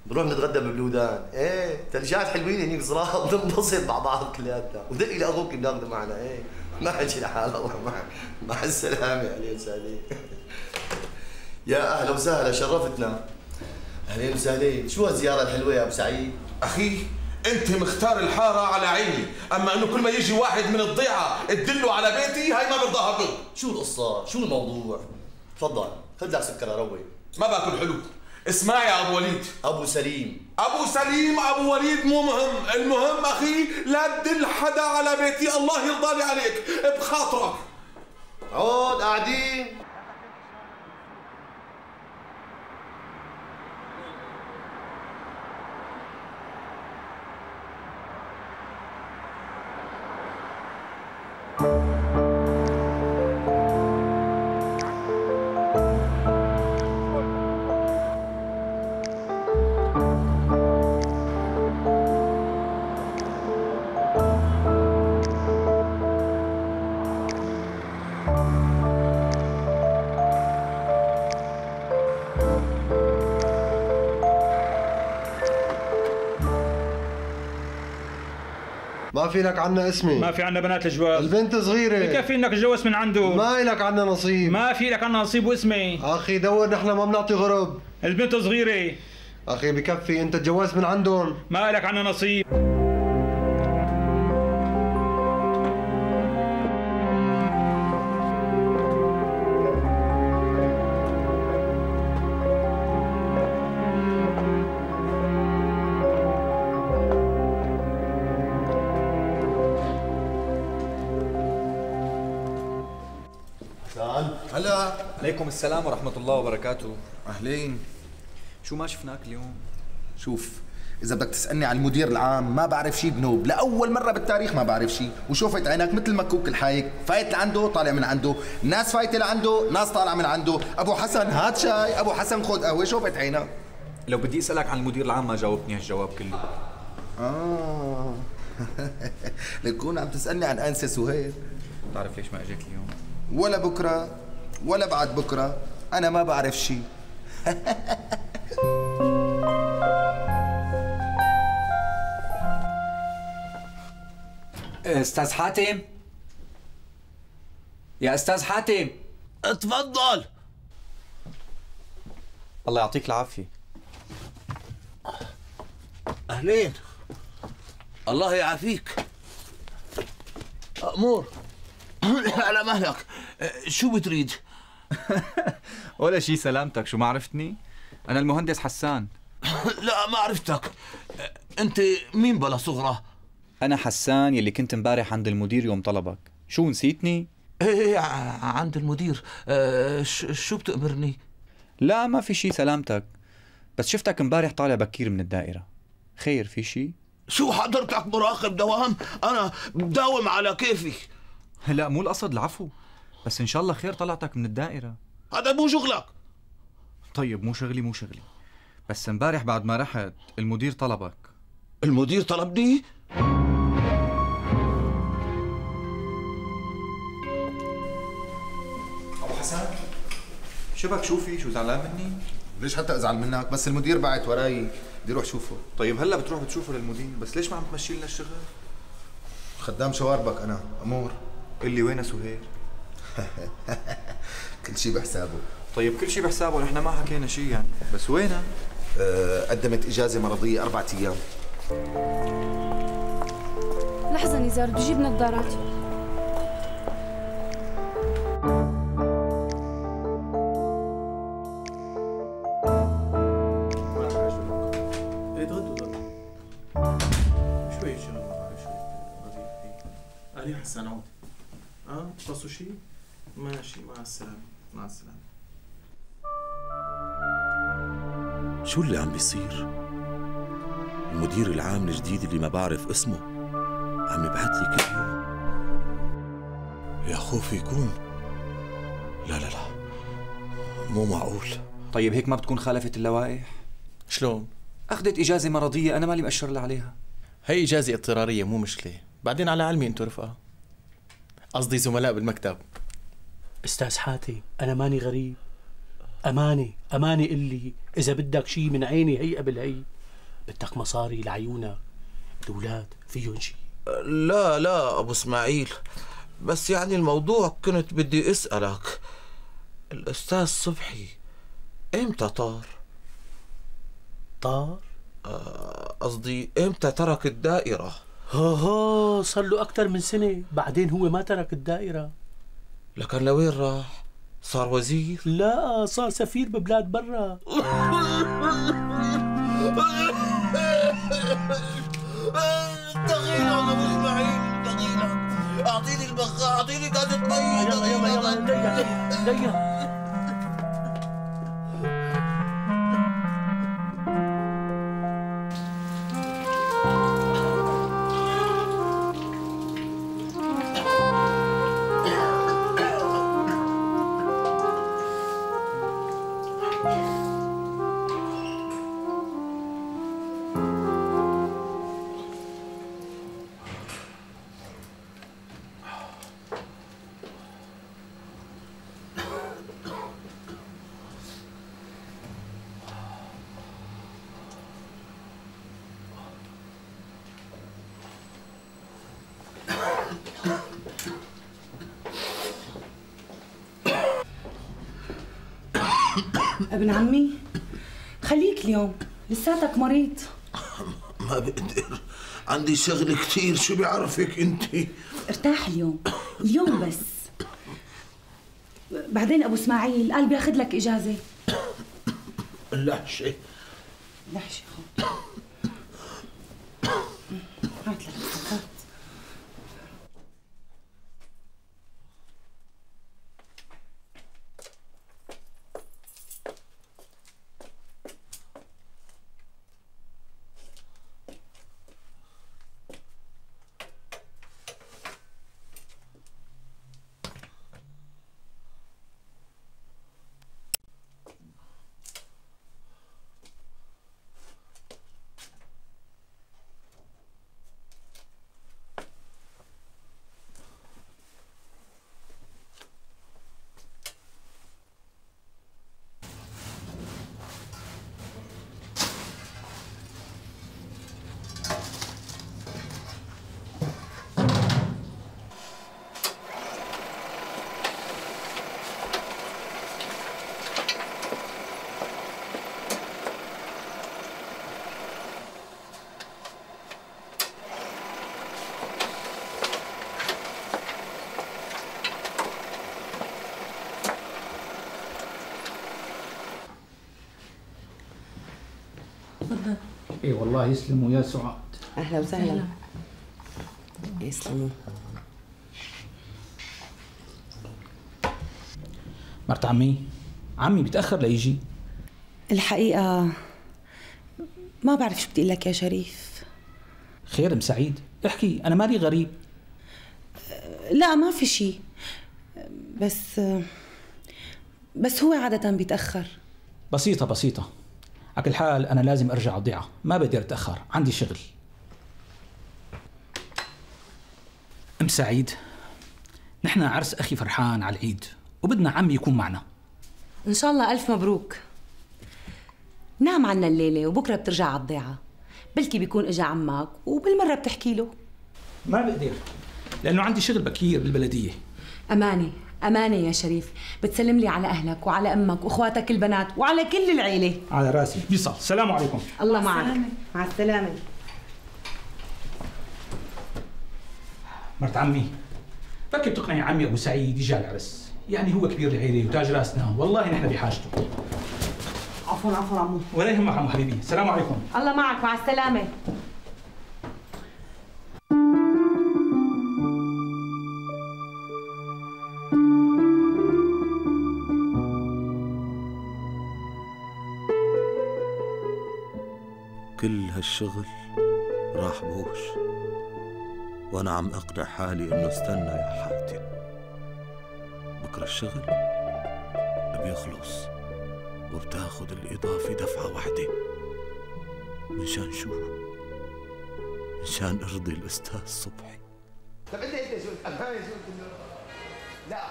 بنروح نتغدى بالبلودان، ايه ثلجات حلوين هنيك صراحة، بننبسط مع بعض كلياتنا، ودقي لأخوك بناخذه معنا، ايه ما حكي لحالك. الله معك، مع السلامة. أهلين وسهلين. يا أهلا وسهلا، شرفتنا. أهلين وسهلين، شو هالزيارة الحلوة يا أبو سعيد؟ أخي أنت مختار الحارة على عيني، أما إنه كل ما يجي واحد من الضيعة تدله على بيتي هاي ما برضاها كل. شو القصة؟ شو الموضوع؟ تفضل، خذ لك سكر روق. ما باكل حلو. اسمع يا أبو وليد. أبو سليم. أبو سليم، أبو وليد، مو مهم، المهم أخي لا تدل حدا على بيتي، الله يرضى لي عليك، بخاطرك. عود قاعدين. في لك عنا اسمي، ما في عنا بنات الجواز، البنت صغيرة بكفي انك تجوز من عنده، ما لك عنا نصيب، ما في لك عنا نصيب واسمي اخي دور، نحن ما بنعطي غرب، البنت صغيرة اخي بكفي انت تجوزت من عندهم، ما لك عنا نصيب. هلا عليكم السلام ورحمة الله وبركاته. أهلين. شو ما شفناك اليوم؟ شوف، إذا بدك تسألني عن المدير العام ما بعرف شيء بنوب، لأول مرة بالتاريخ ما بعرف شيء، وشوفت عينك مثل مكوك الحايك، فايت لعنده طالع من عنده، ناس فايتة لعنده، ناس طالعة من عنده، أبو حسن هات شاي، أبو حسن خذ قهوة، شوفت عينك. لو بدي أسألك عن المدير العام ما جاوبتني هالجواب كله. آه لتكون عم تسألني عن أنسة سهير. بتعرف ليش ما أجاك اليوم؟ ولا بكرة ولا بعد بكرة، أنا ما بعرف شيء. أستاذ حاتم، يا أستاذ حاتم اتفضل. الله يعطيك العافية. أهلين. الله يعافيك. أمور. على مهلك، شو بتريد؟ ولا شيء سلامتك، شو ما عرفتني؟ أنا المهندس حسان. لا ما عرفتك، أنت مين بلا صغرى؟ أنا حسان يلي كنت امبارح عند المدير يوم طلبك، شو نسيتني؟ إيه عند المدير، أه شو بتأمرني؟ لا ما في شيء سلامتك، بس شفتك امبارح طالع بكير من الدائرة، خير في شيء؟ شو حضرتك مراقب دوام؟ أنا بداوم على كيفي. لا مو القصد، العفو، بس ان شاء الله خير طلعتك من الدائرة. هذا مو شغلك. طيب مو شغلي مو شغلي، بس امبارح بعد ما رحت المدير طلبك. المدير طلبني؟ أبو حسن شو بك، شو في؟ شو زعلان مني؟ ليش حتى ازعل منك؟ بس المدير بعت وراي بدي اروح شوفه. طيب هلا بتروح بتشوفه للمدير، بس ليش ما عم تمشي لنا الشغل؟ خدام شواربك انا، امور. قل لي وين سهير؟ كل شيء بحسابه. طيب كل شيء بحسابه، نحن ما حكينا شيء يعني، بس وينها؟ أه قدمت اجازه مرضيه اربع ايام. لحظه نزار بدي اجيب نظارات. حسن عودي. اه بتصوا شيء؟ ماشي مع السلامة، مع السلامة. شو اللي عم بيصير؟ المدير العام الجديد اللي ما بعرف اسمه عم يبعث لي كل يوم. يا خوف يكون. لا لا لا مو معقول. طيب هيك ما بتكون خالفت اللوائح؟ شلون؟ أخذت إجازة مرضية أنا مالي مأشر لها عليها. هي إجازة اضطرارية مو مشكلة، بعدين على علمي انتو رفقة، قصدي زملاء بالمكتب. استاذ حاتم انا ماني غريب، امانه امانه اللي اذا بدك شيء من عيني هي قبل هي، بدك مصاري لعيونك، الاولاد فيهم شيء. لا لا ابو اسماعيل، بس يعني الموضوع كنت بدي اسالك، الاستاذ صبحي امتى طار؟ طار؟ قصدي امتى ترك الدائره؟ هوهو صار له أكثر من سنة، بعدين هو ما ترك الدائرة. لكن لوين راح؟ صار وزير؟ لا صار سفير ببلاد برا. دقيقة والله أبو إسماعيل، دقيقة، أعطيني البخاخ، أعطيني كاسة مي. يلا يلا يلا دقيقة دقيقة. ابن عمي خليك اليوم، لساتك مريض. ما بقدر، عندي شغل كثير. شو بيعرفك انت؟ ارتاح اليوم، اليوم بس. بعدين ابو اسماعيل قال بياخذ لك اجازه. لحشه لحشه خط. هات لك خط. ايه والله يسلموا يا سعاد. اهلا وسهلا. يسلموا. مرت عمي عمي بتاخر ليجي. الحقيقه ما بعرف شو بدي اقول لك يا شريف. خير ام سعيد، احكي، انا مالي غريب. لا ما في شيء، بس بس هو عاده بيتاخر. بسيطه بسيطه. على كل حال أنا لازم أرجع على الضيعة، ما بقدر أتأخر، عندي شغل. أم سعيد، نحن عرس أخي فرحان على العيد، وبدنا عمي يكون معنا. إن شاء الله ألف مبروك. نعم عنا الليلة وبكرة بترجع على الضيعة، بلكي بيكون إجا عمك وبالمرة بتحكي له. ما بقدر، لأنه عندي شغل بكير بالبلدية. أمانة، أمانة يا شريف، بتسلم لي على أهلك وعلى أمك وأخواتك البنات وعلى كل العيلة. على راسي، بيصل، السلام عليكم. الله معك. مع السلامة. مرت عمي، فكر تقنعي عمي أبو سعيد يجي على العرس، يعني هو كبير العيلة وتاج راسنا، والله نحن بحاجته. عفوا عفوا عمو. ولا يهمك عمو حبيبي، السلام عليكم. الله معك، مع السلامة. كل هالشغل راح بوش وأنا عم أقنع حالي إنه استنى يا حاتم، بكرة الشغل بيخلص وبتاخد الإضافة دفعة واحدة، منشان شو؟ منشان أرضي الأستاذ صبحي. طب أنت أنت شو أبغى شو؟ لا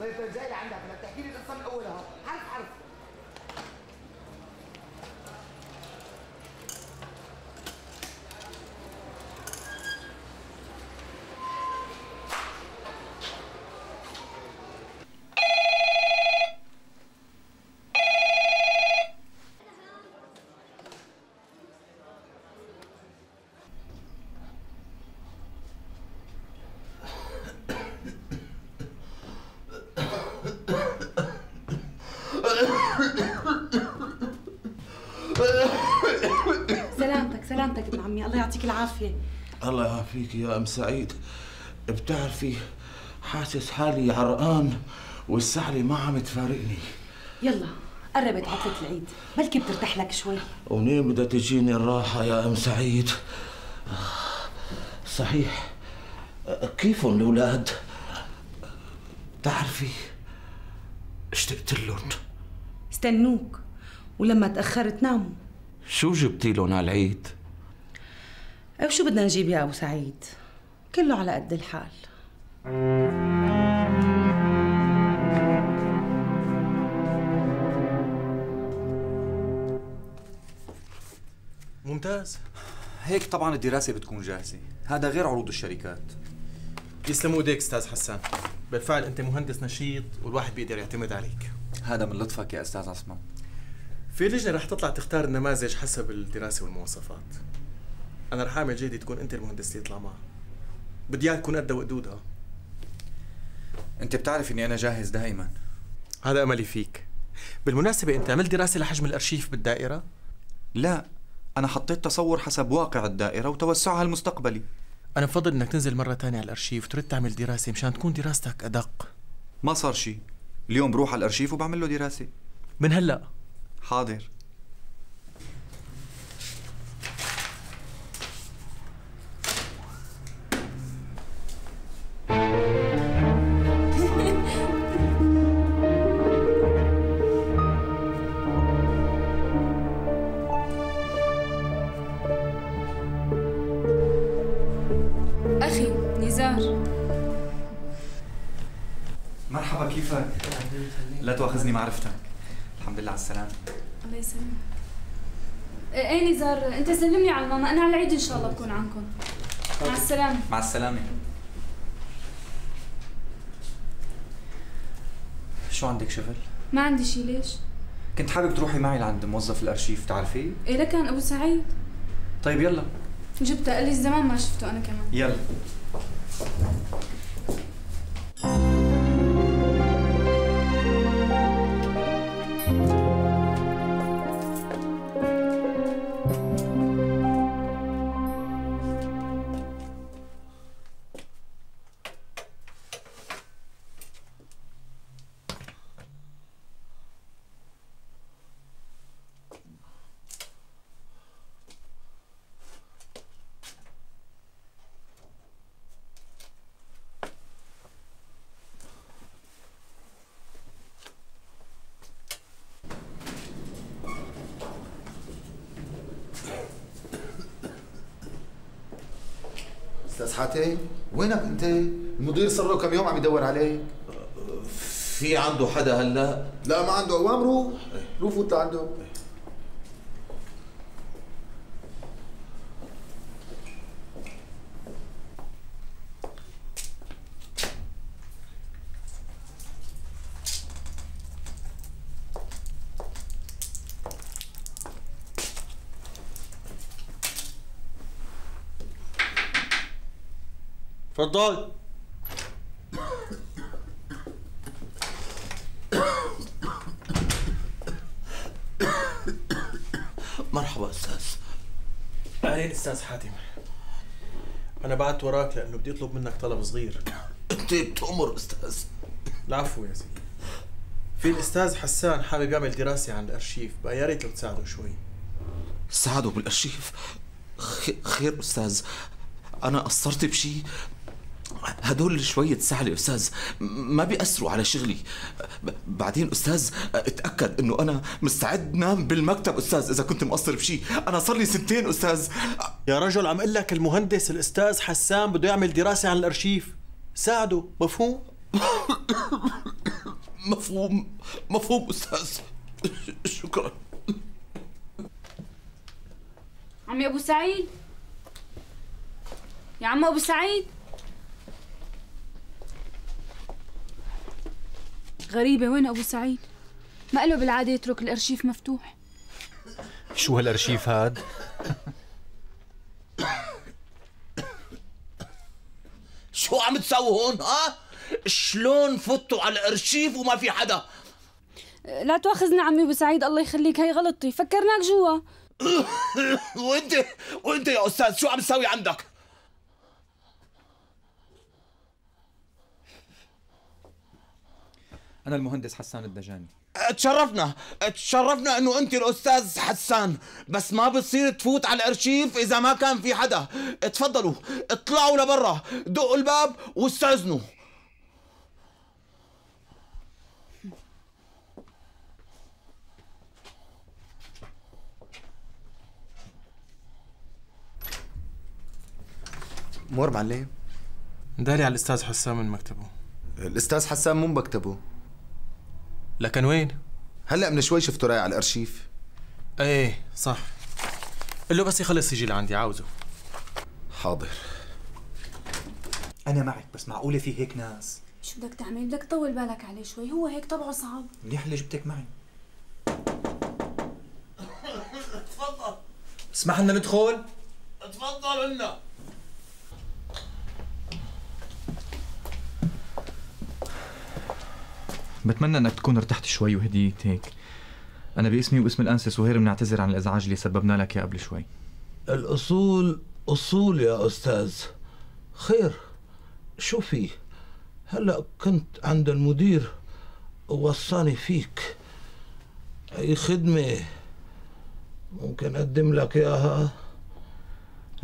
طيب طيب جاي لعندك، بدك تحكي لي القصة من أولها حرف حرف. سلامتك ابن عمي، الله يعطيك العافية. الله يعافيك يا أم سعيد، بتعرفي حاسس حالي عرقان والسحلة ما عم تفارقني. يلا قربت عطلة العيد، بلكي بترتاح لك شوي. ومنين بدها تجيني الراحة يا أم سعيد؟ صحيح، كيفهم الأولاد؟ بتعرفي اشتقت لهم. استنوك ولما تأخرت ناموا. شو جبتي لهم على العيد؟ أو شو بدنا نجيب يا أبو سعيد؟ كله على قد الحال. ممتاز، هيك طبعا الدراسة بتكون جاهزة، هذا غير عروض الشركات. يسلموا ايديك أستاذ حسان، بالفعل أنت مهندس نشيط والواحد بيقدر يعتمد عليك. هذا من لطفك يا أستاذ عصمت. في لجنة رح تطلع تختار النماذج حسب الدراسة والمواصفات. أنا رح أعمل جهدي تكون أنت المهندس اللي يطلع معه. بدي إياك تكون قد وقدودها. أنت بتعرف إني أنا جاهز دائما. هذا أملي فيك. بالمناسبة أنت عملت دراسة لحجم الأرشيف بالدائرة؟ لا، أنا حطيت تصور حسب واقع الدائرة وتوسعها المستقبلي. أنا بفضل إنك تنزل مرة ثانية على الأرشيف وترد تعمل دراسة مشان تكون دراستك أدق. ما صار شيء، اليوم بروح على الأرشيف وبعمل له دراسة. من هلأ؟ حاضر. لا تؤاخذني معرفتك. الحمد لله على السلامة. الله يسلمك. ايه نزار، انت سلمني على ماما، انا على العيد ان شاء الله بكون عنكم. مع السلامة. مع السلامة. شو عندك شغل؟ ما عندي شيء. ليش؟ كنت حابب تروحي معي لعند موظف الارشيف، تعرفيه؟ ايه لكان ابو سعيد. طيب يلا. جبته، قال لي زمان ما شفته انا كمان. يلا. أستاذ حاتم، وينك أنت؟ المدير صار له كم يوم عم يدور عليك. في عنده حدا هلا؟ لا ما عنده أوام. روح روح فوت لعنده. تفضل. مرحبا استاذ. اهلين استاذ حاتم. انا بعت وراك لانه بدي اطلب منك طلب صغير. انت بتأمر استاذ. العفو يا سيدي. في الاستاذ حسان حابب يعمل دراسه عن الارشيف، بقى يا ريت لو تساعده شوي. ساعده بالارشيف؟ خير استاذ، انا قصرت بشيء؟ هدول شوية سعلة أستاذ، ما بيأثروا على شغلي. بعدين أستاذ اتأكد إنه أنا مستعد نام بالمكتب أستاذ إذا كنت مقصر بشيء، أنا صار لي سنتين أستاذ. يا رجل عم أقول لك المهندس الأستاذ حسان بده يعمل دراسة عن الأرشيف، ساعده، مفهوم؟ مفهوم مفهوم أستاذ، شكرا. عمي أبو سعيد، يا عم أبو سعيد. غريبة، وين أبو سعيد؟ ما قاله بالعادة يترك الأرشيف مفتوح. شو هالأرشيف هاد؟ شو عم تسووا هون؟ ها؟ شلون فتوا على الأرشيف وما في حدا؟ لا تواخذنا عمي أبو سعيد، الله يخليك، هي غلطتي، فكرناك جوا. وأنت وأنت يا أستاذ شو عم تسوي عندك؟ أنا المهندس حسان الدجاني. تشرفنا، تشرفنا إنه أنت الأستاذ حسان، بس ما بتصير تفوت على الأرشيف إذا ما كان في حدا. تفضلوا، اطلعوا لبرا، دقوا الباب واستأذنوا. مور معلم. داري على الأستاذ حسان من مكتبه. الأستاذ حسان مو بمكتبه. لكن وين؟ هلا من شوي شفته رايح على الارشيف. ايه صح. قل له بس يخلص يجي لعندي، عاوزه. حاضر. انا معك، بس معقوله في هيك ناس شو بدك تعمل؟ بدك تطول بالك عليه شوي، هو هيك طبعه صعب. منيح اللي جبتك معي. تفضل. اسمح لنا ندخل؟ تفضل لنا. بتمنى انك تكون ارتحت شوي وهديت هيك. أنا باسمي واسم الأنسة سهير بنعتذر عن الإزعاج اللي سببنا لك إياه قبل شوي. الأصول أصول يا أستاذ. خير، شو في؟ هلا كنت عند المدير ووصاني فيك. أي خدمة ممكن أقدم لك إياها؟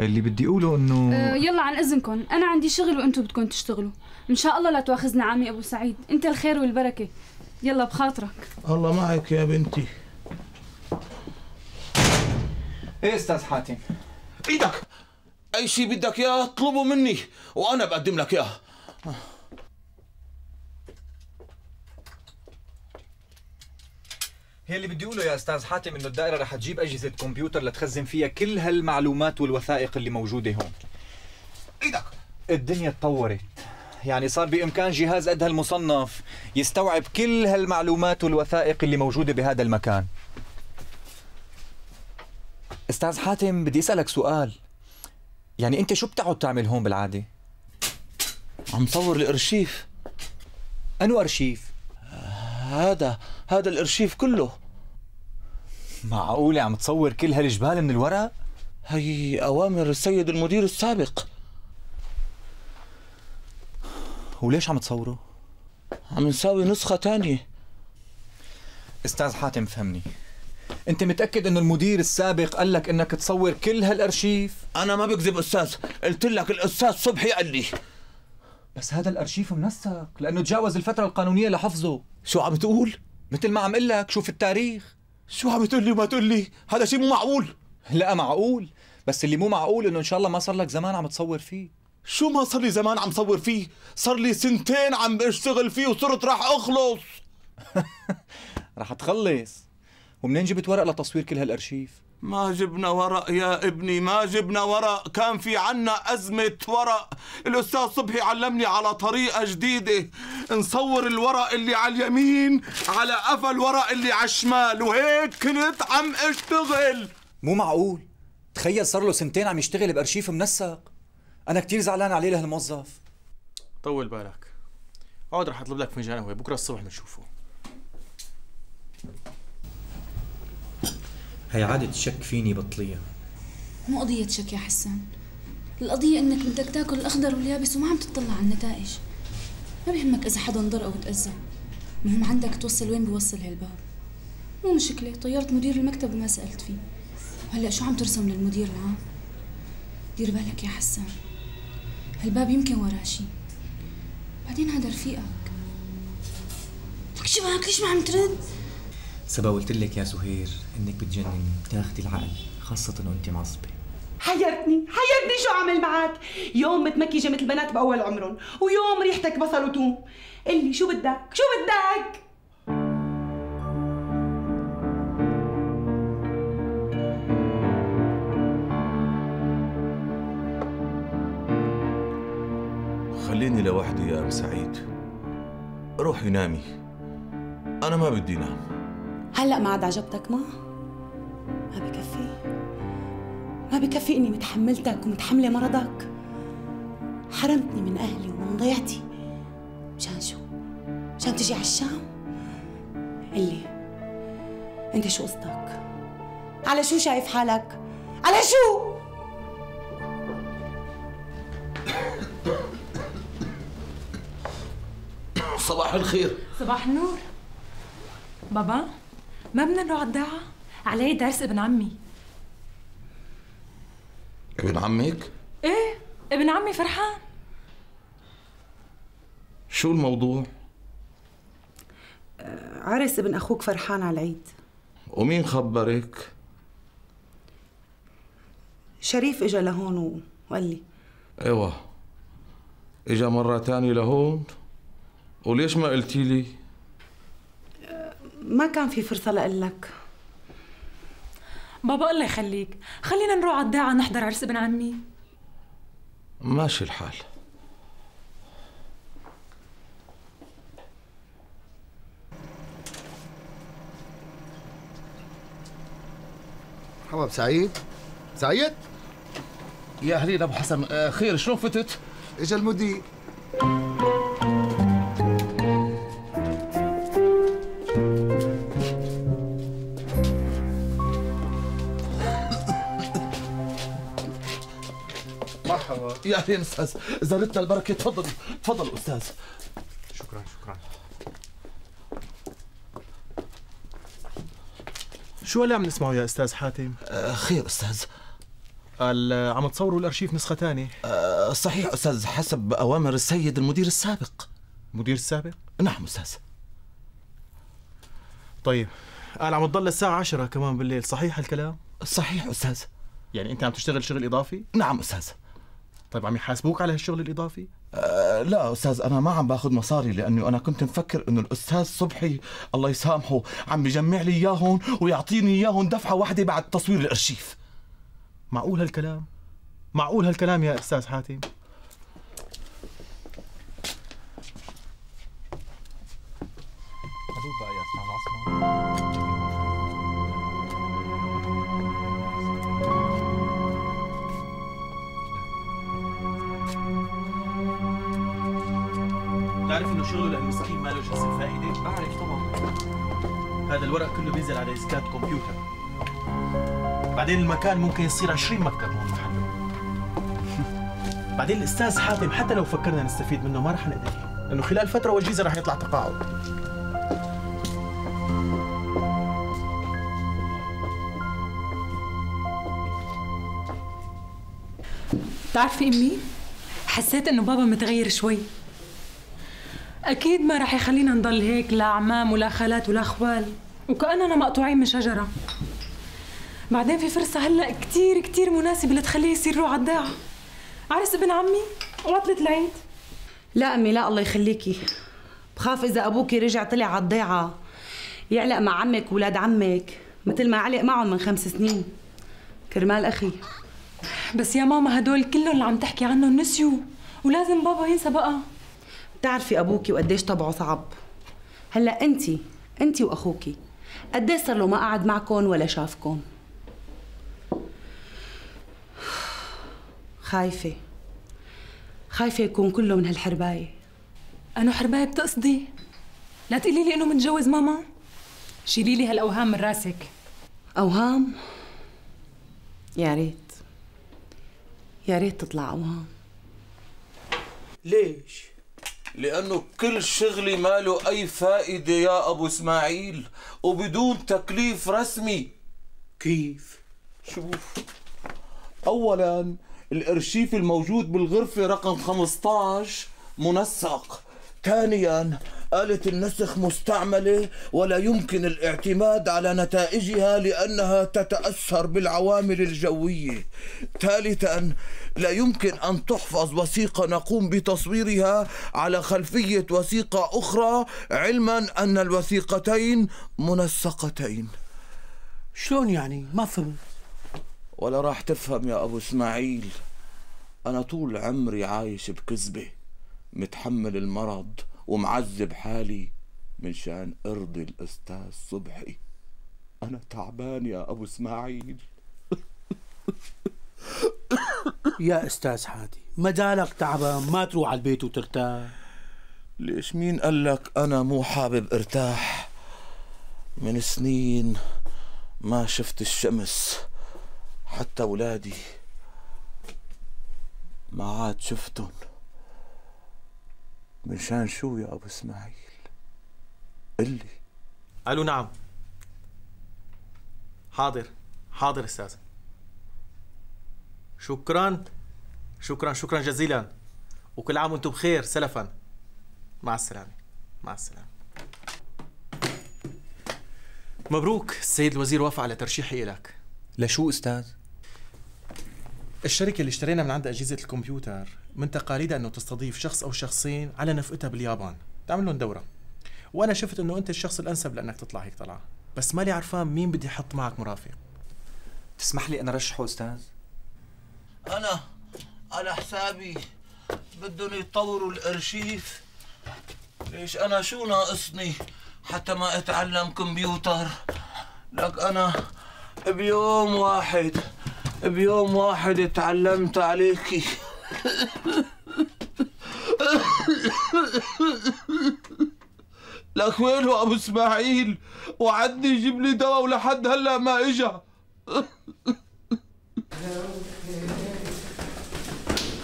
اللي بدي أقوله إنه أه يلا عن إذنكم، أنا عندي شغل وأنتم بدكم تشتغلوا. إن شاء الله لا تواخذنا عمي أبو سعيد، أنت الخير والبركة. يلا بخاطرك. الله معك يا بنتي. ايه استاذ حاتم؟ ايدك. اي شيء بدك اياه اطلبه مني وانا بقدم لك اياه. هي اللي بدي اقوله يا استاذ حاتم انه الدائره رح تجيب اجهزه كمبيوتر لتخزن فيها كل هالمعلومات والوثائق اللي موجوده هون. ايدك. الدنيا تطورت، يعني صار بإمكان جهاز قد هالمصنف يستوعب كل هالمعلومات والوثائق اللي موجودة بهذا المكان. أستاذ حاتم بدي أسألك سؤال، يعني أنت شو بتقعد تعمل هون بالعادة؟ عم صور الأرشيف. أنو أرشيف؟ هذا هذا الأرشيف كله. معقولة عم تصور كل هالجبال من الورق؟ هي أوامر السيد المدير السابق. وليش عم تصوره؟ عم نساوي نسخة تانية. أستاذ حاتم فهمني، أنت متأكد إنه المدير السابق قال لك إنك تصور كل هالأرشيف؟ أنا ما بكذب أستاذ، قلت لك الأستاذ صبحي قال لي. بس هذا الأرشيف منسق لأنه تجاوز الفترة القانونية لحفظه. شو عم تقول؟ مثل ما عم قل لك، شوف التاريخ. شو عم تقول لي وما تقول لي؟ هذا شيء مو معقول. لا معقول، بس اللي مو معقول إنه إن شاء الله ما صار لك زمان عم تصور فيه. شو ما صار لي زمان عم صور فيه؟ صار لي سنتين عم بشتغل فيه وصرت راح اخلص. راح تخلص. ومنين جبت ورق لتصوير كل هالارشيف؟ ما جبنا ورق يا ابني، ما جبنا ورق، كان في عنا أزمة ورق. الأستاذ صبحي علمني على طريقة جديدة، نصور الورق اللي على اليمين على قفا الورق اللي على الشمال، وهيك كنت عم اشتغل. مو معقول، تخيل صار له سنتين عم يشتغل بأرشيف منسق. أنا كتير زعلان عليه لهالموظف. طول بالك. اقعد رح أطلب لك فنجان قهوة، بكرة الصبح بنشوفه. هي عادة شك فيني بطلية. مو قضية شك يا حسان. القضية إنك بدك تاكل الأخضر واليابس وما عم تطلع على النتائج. ما بيهمك إذا حدا انضر أو تأذى. المهم عندك توصل وين بوصل هالباب. مو مشكلة، طيرت مدير المكتب وما سألت فيه. وهلا شو عم ترسم للمدير العام؟ دير بالك يا حسان. هالباب يمكن وراه شيء. بعدين هذا رفيقك. لك شو معك؟ ليش ما عم ترد؟ سبا قلت لك يا سهير انك بتجنني، بتاخذي العقل، خاصة وانت معصبة. حيرتني، حيرتني شو اعمل معك؟ يوم متمكجة مثل البنات بأول عمرهم، ويوم ريحتك بصل وتوم. قلي شو بدك؟ شو بدك؟ خليني لوحدي يا أم سعيد، روحي نامي، أنا ما بدي نام. هلأ ما عاد عجبتك ما؟ ما بكفي؟ ما بكفي إني متحملتك ومتحملة مرضك؟ حرمتني من أهلي ومن ضيعتي، مشان شو؟ مشان تجي على الشام؟ قلي أنت شو قصدك؟ على شو شايف حالك؟ على شو؟ صباح الخير. صباح النور. بابا ما بدنا نروح على الضيعة؟ علي درس ابن عمي. ابن عمك؟ ايه ابن عمي فرحان. شو الموضوع؟ آه، عرس ابن اخوك فرحان على العيد. ومين خبرك؟ شريف اجا لهون وقال لي. ايوه اجا مرة ثانية لهون؟ وليش ما قلتي لي؟ ما كان في فرصة لأقول لك. بابا الله يخليك، خلينا نروح على الضيعة نحضر عرس ابن عمي. ماشي الحال. هو أبو سعيد؟ سعيد؟ يا أهلين أبو حسن، خير شلون فتت؟ إجا المدير. مرحبا. يا أهلين أستاذ، زادتنا البركة، تفضل تفضل أستاذ. شكرا شكرا. شو اللي عم نسمعه يا أستاذ حاتم؟ آه خير أستاذ. قال عم تصوروا الأرشيف نسخة ثانية. آه صحيح أستاذ، حسب أوامر السيد المدير السابق. المدير السابق؟ نعم أستاذ. طيب، قال عم تضل الساعة عشرة كمان بالليل، صحيح هالكلام؟ صحيح أستاذ. يعني أنت عم تشتغل شغل إضافي؟ نعم أستاذ. طيب عم يحاسبوك على هالشغل الإضافي؟ أه لا أستاذ، أنا ما عم باخذ مصاري، لأني أنا كنت مفكر إنه الأستاذ صبحي الله يسامحه عم يجمع لي إياهم ويعطيني إياهم دفعة واحدة بعد تصوير الأرشيف. معقول هالكلام؟ معقول هالكلام يا أستاذ حاتم؟ أدوب بقى يا أستاذ عصمت. بتعرف انه شغله لانه صحيح ما له جنس الفائده؟ بعرف طبعا. هذا الورق كله بينزل على ديسكات كمبيوتر. بعدين المكان ممكن يصير عشرين مكتب هون محله. بعدين الاستاذ حاتم حتى لو فكرنا نستفيد منه ما رح نقدر، لانه خلال فتره وجيزه رح يطلع تقاعد. بتعرفي امي؟ حسيت انه بابا متغير شوي. أكيد ما رح يخلينا نضل هيك، لا عمام ولا خالات ولا أخوال، وكأننا مقطوعين من شجرة. بعدين في فرصة هلأ كتير كتير مناسبة لتخليه يصير روح الضيعة، عرس ابن عمي وعطلة العيد. لا أمي لا، الله يخليكي، بخاف إذا أبوكي رجع طلع على الضيعة يعلق مع عمك وولاد عمك مثل ما علق معهم من خمس سنين كرمال أخي. بس يا ماما هدول كلهم اللي عم تحكي عنهم نسيوا، ولازم بابا ينسى بقى. بتعرفي ابوكي وقديش طبعه صعب. هلا انتي انتي واخوكي قديش صار له ما قعد معكم ولا شافكم. خايفه خايفه يكون كله من هالحربايه. انو حربايه بتقصدي؟ لا تقولي لي انه متجوز ماما. شيلي لي هالاوهام من راسك. اوهام؟ يا ريت يا ريت تطلع اوهام. ليش؟ لأنه كل شغلي ما له أي فائدة يا أبو اسماعيل، وبدون تكليف رسمي. كيف؟ شوف، أولاً الأرشيف الموجود بالغرفة رقم خمسطعش منسق. ثانياً آلة النسخ مستعملة ولا يمكن الاعتماد على نتائجها لأنها تتأثر بالعوامل الجوية. ثالثاً لا يمكن أن تحفظ وثيقة نقوم بتصويرها على خلفية وثيقة أخرى، علماً أن الوثيقتين منسقتين. شلون يعني؟ ما فهمت. ولا راح تفهم يا أبو اسماعيل، أنا طول عمري عايش بكذبة، متحمل المرض ومعذب حالي من شان ارضي الاستاذ صبحي. انا تعبان يا ابو اسماعيل. يا استاذ حاتم، ما دالك تعبان ما تروح على البيت وترتاح؟ ليش؟ مين قال لك انا مو حابب ارتاح؟ من سنين ما شفت الشمس، حتى اولادي ما عاد شفتهم. مشان شو يا أبو اسماعيل؟ قل لي. قالوا نعم. حاضر حاضر أستاذ، شكرا شكرا شكرا جزيلا، وكل عام وأنتم بخير. سلفا، مع السلامة مع السلامة. مبروك، السيد الوزير وافق على ترشيحي إلك. لشو أستاذ؟ الشركة اللي اشترينا من عندها أجهزة الكمبيوتر من تقاليدها أنه تستضيف شخص أو شخصين على نفقتها باليابان، تعمل لهم دورة، وأنا شفت أنه أنت الشخص الأنسب لأنك تطلع هيك طلعة، بس مالي عرفان مين بدي أحط معك مرافق. تسمح لي أنا رشحه أستاذ؟ أنا على حسابي، بدهم يطوروا الأرشيف، ليش أنا شو ناقصني حتى ما أتعلم كمبيوتر؟ لك أنا بيوم واحد بيوم واحد اتعلمت عليكي. لك وينه أبو اسماعيل؟ وعدني يجيب لي دواء ولحد هلا ما إجا.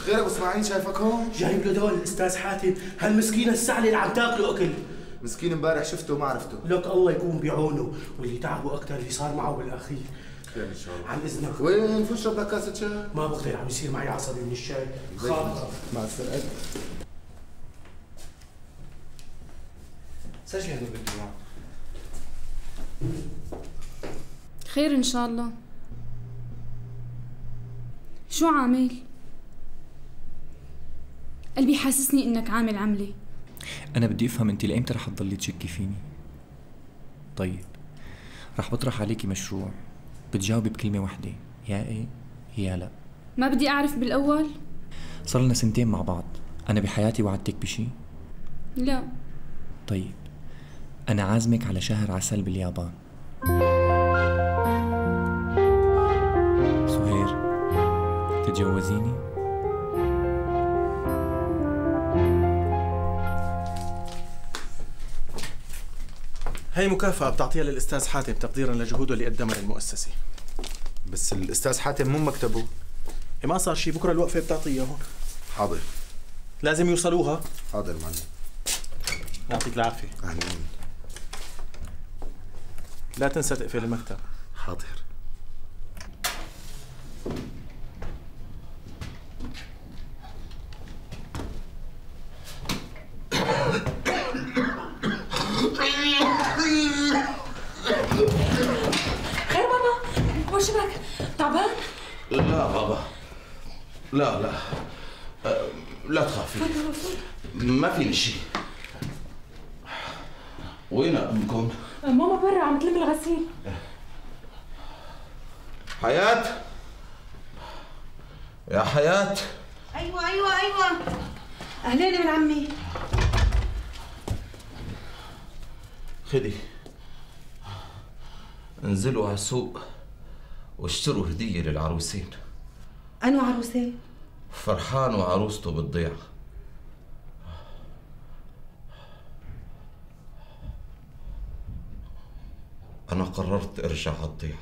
خير أبو اسماعيل، شايفك هون؟ جايب له دواء للأستاذ حاتم، هالمسكينة السعلة اللي عم تاكله أكل. مسكين امبارح شفته وما عرفته. لك الله يكون بعونه، واللي تعبه أكثر اللي صار معه بالأخير. خير إن شاء الله. عن إذنك. وين؟ فوت شرب لك كاسة شاي. ما بقدر، عم يصير معي عصبي من الشاي. خاف. مع السلامة. سجل بالجماعة. خير إن شاء الله. شو عامل؟ قلبي حاسسني إنك عامل عملة. أنا بدي أفهم أنت لأيمتى رح تضلي تشكي فيني؟ طيب، رح بطرح عليكي مشروع، بتجاوبي بكلمة واحدة، يا إيه يا لا. ما بدي أعرف بالأول؟ صار لنا سنتين مع بعض، أنا بحياتي وعدتك بشي؟ لا. طيب، أنا عازمك على شهر عسل باليابان. سهير، تتجوزيني؟ هي مكافأة بتعطيها للأستاذ حاتم تقديراً لجهوده اللي قدمها للمؤسسة. بس الأستاذ حاتم مو مكتبه. ما صار شيء، بكره الوقفة بتعطيها هون. حاضر. لازم يوصلوها. حاضر معلم. يعطيك العافية. أهلين. لا تنسى تقفل المكتب. حاضر. لا بابا، لا لا لا تخافي، ما فيني شيء. وين امكم؟ ماما برا عم تلم الغسيل. حياة، يا حياة. ايوه ايوه ايوه اهلين ابن عمي. خدي، انزلوا على السوق واشتروا هدية للعروسين. أنو عروسين؟ فرحان وعروسته بالضيعة. أنا قررت أرجع على الضيعة.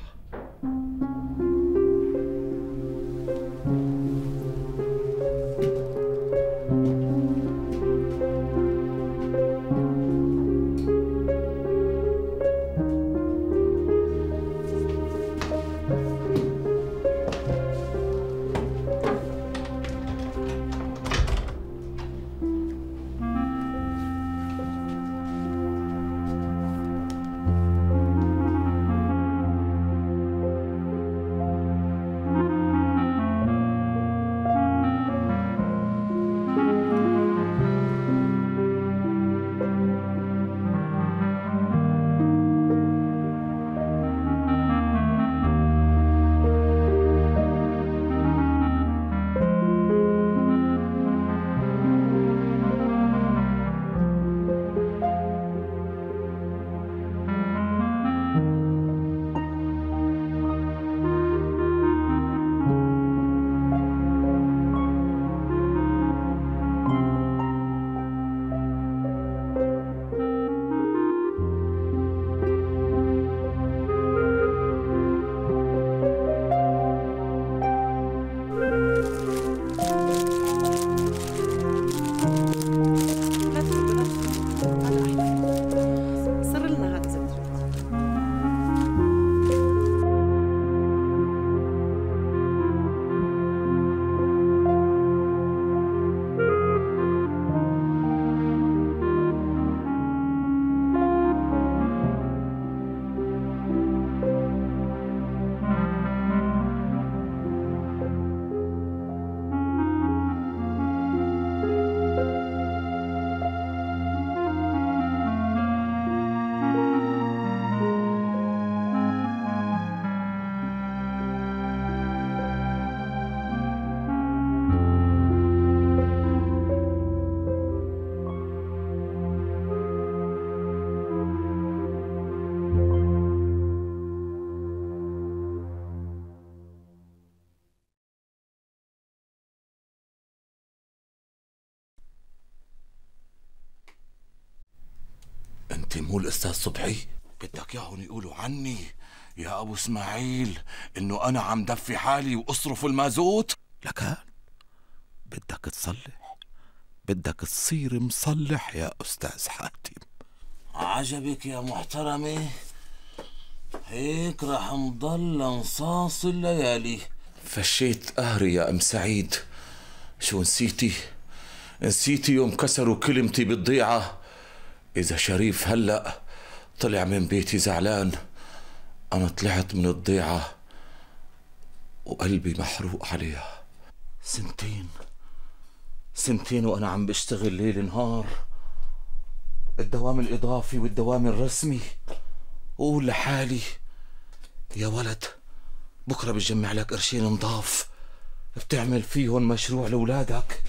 انت مو الأستاذ صبحي؟ بدك ياهم يقولوا عني يا أبو اسماعيل إنه أنا عم دفي حالي وأصرف المازوت؟ لكان بدك تصلح، بدك تصير مصلح يا أستاذ حاتم. عجبك يا محترمي، هيك رح نضل نصاص الليالي. فشيت قهري يا أم سعيد، شو نسيتي؟ نسيتي يوم كسروا كلمتي بالضيعة؟ إذا شريف هلأ طلع من بيتي زعلان، أنا طلعت من الضيعة وقلبي محروق عليها. سنتين سنتين وأنا عم بشتغل ليل نهار، الدوام الإضافي والدوام الرسمي، وقول لحالي يا ولد بكرة بتجمع لك قرشين نضاف بتعمل فيهم مشروع لأولادك.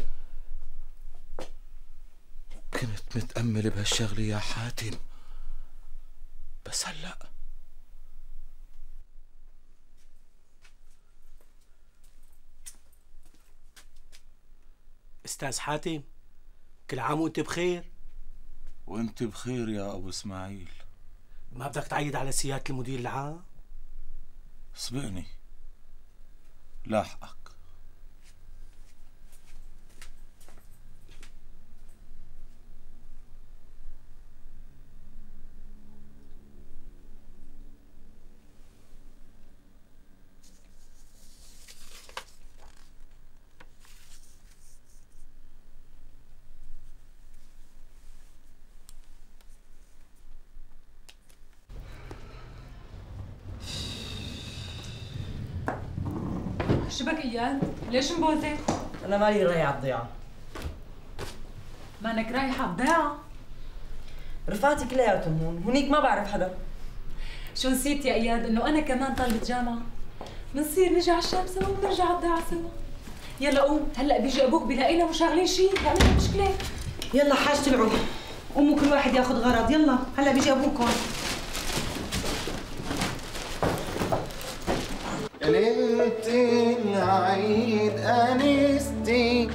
كنت متأمل بهالشغلة يا حاتم، بس هلأ أستاذ حاتم كل عام وأنت بخير. وأنت بخير يا أبو اسماعيل. ما بدك تعيد على سيادة المدير العام؟ سبقني لاحقك. شبك اياد؟ ليش مبوزة؟ أنا مالي رايحة على الضيعة. مانك رايحة على الضيعة؟ رفقاتي كلياتهم هون، هونيك ما بعرف حدا. شو نسيت يا اياد إنه أنا كمان طالبة جامعة؟ بنصير نجي على الشام سوا وبنرجع على الضيعة سوا. يلا قوم، هلا بيجي أبوك بلاقينا مو شاغلين شيء، بيعملنا مشكلة. يلا حاجة العود، قوموا كل واحد ياخذ غرض، يلا هلا بيجي أبوكم. ليلة العيد أنستي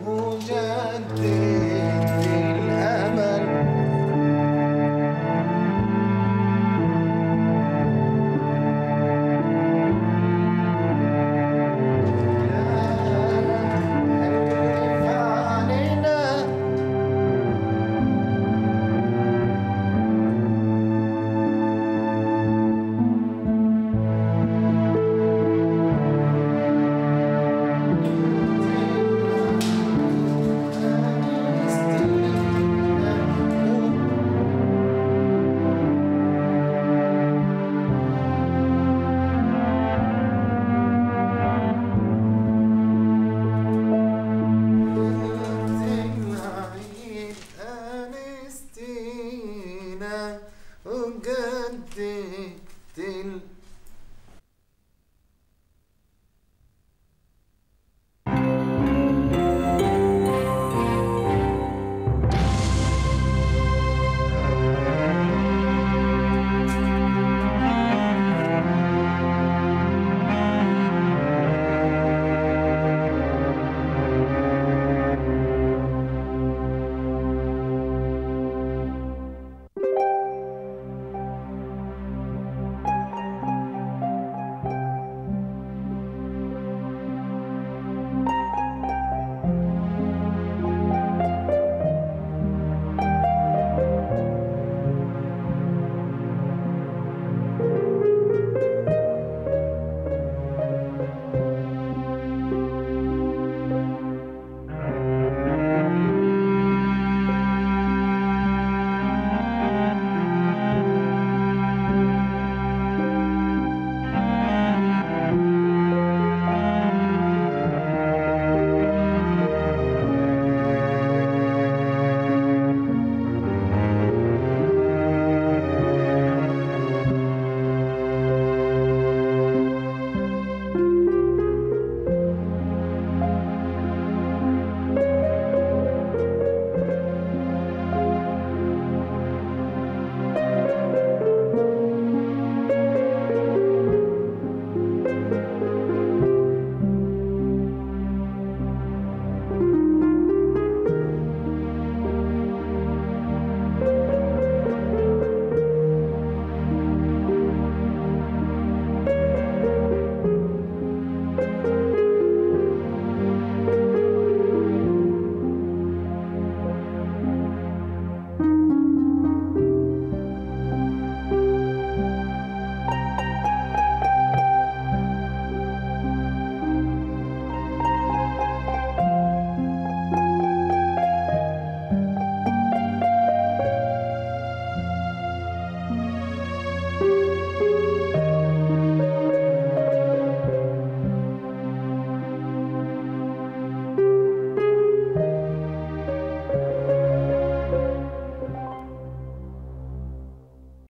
وجدي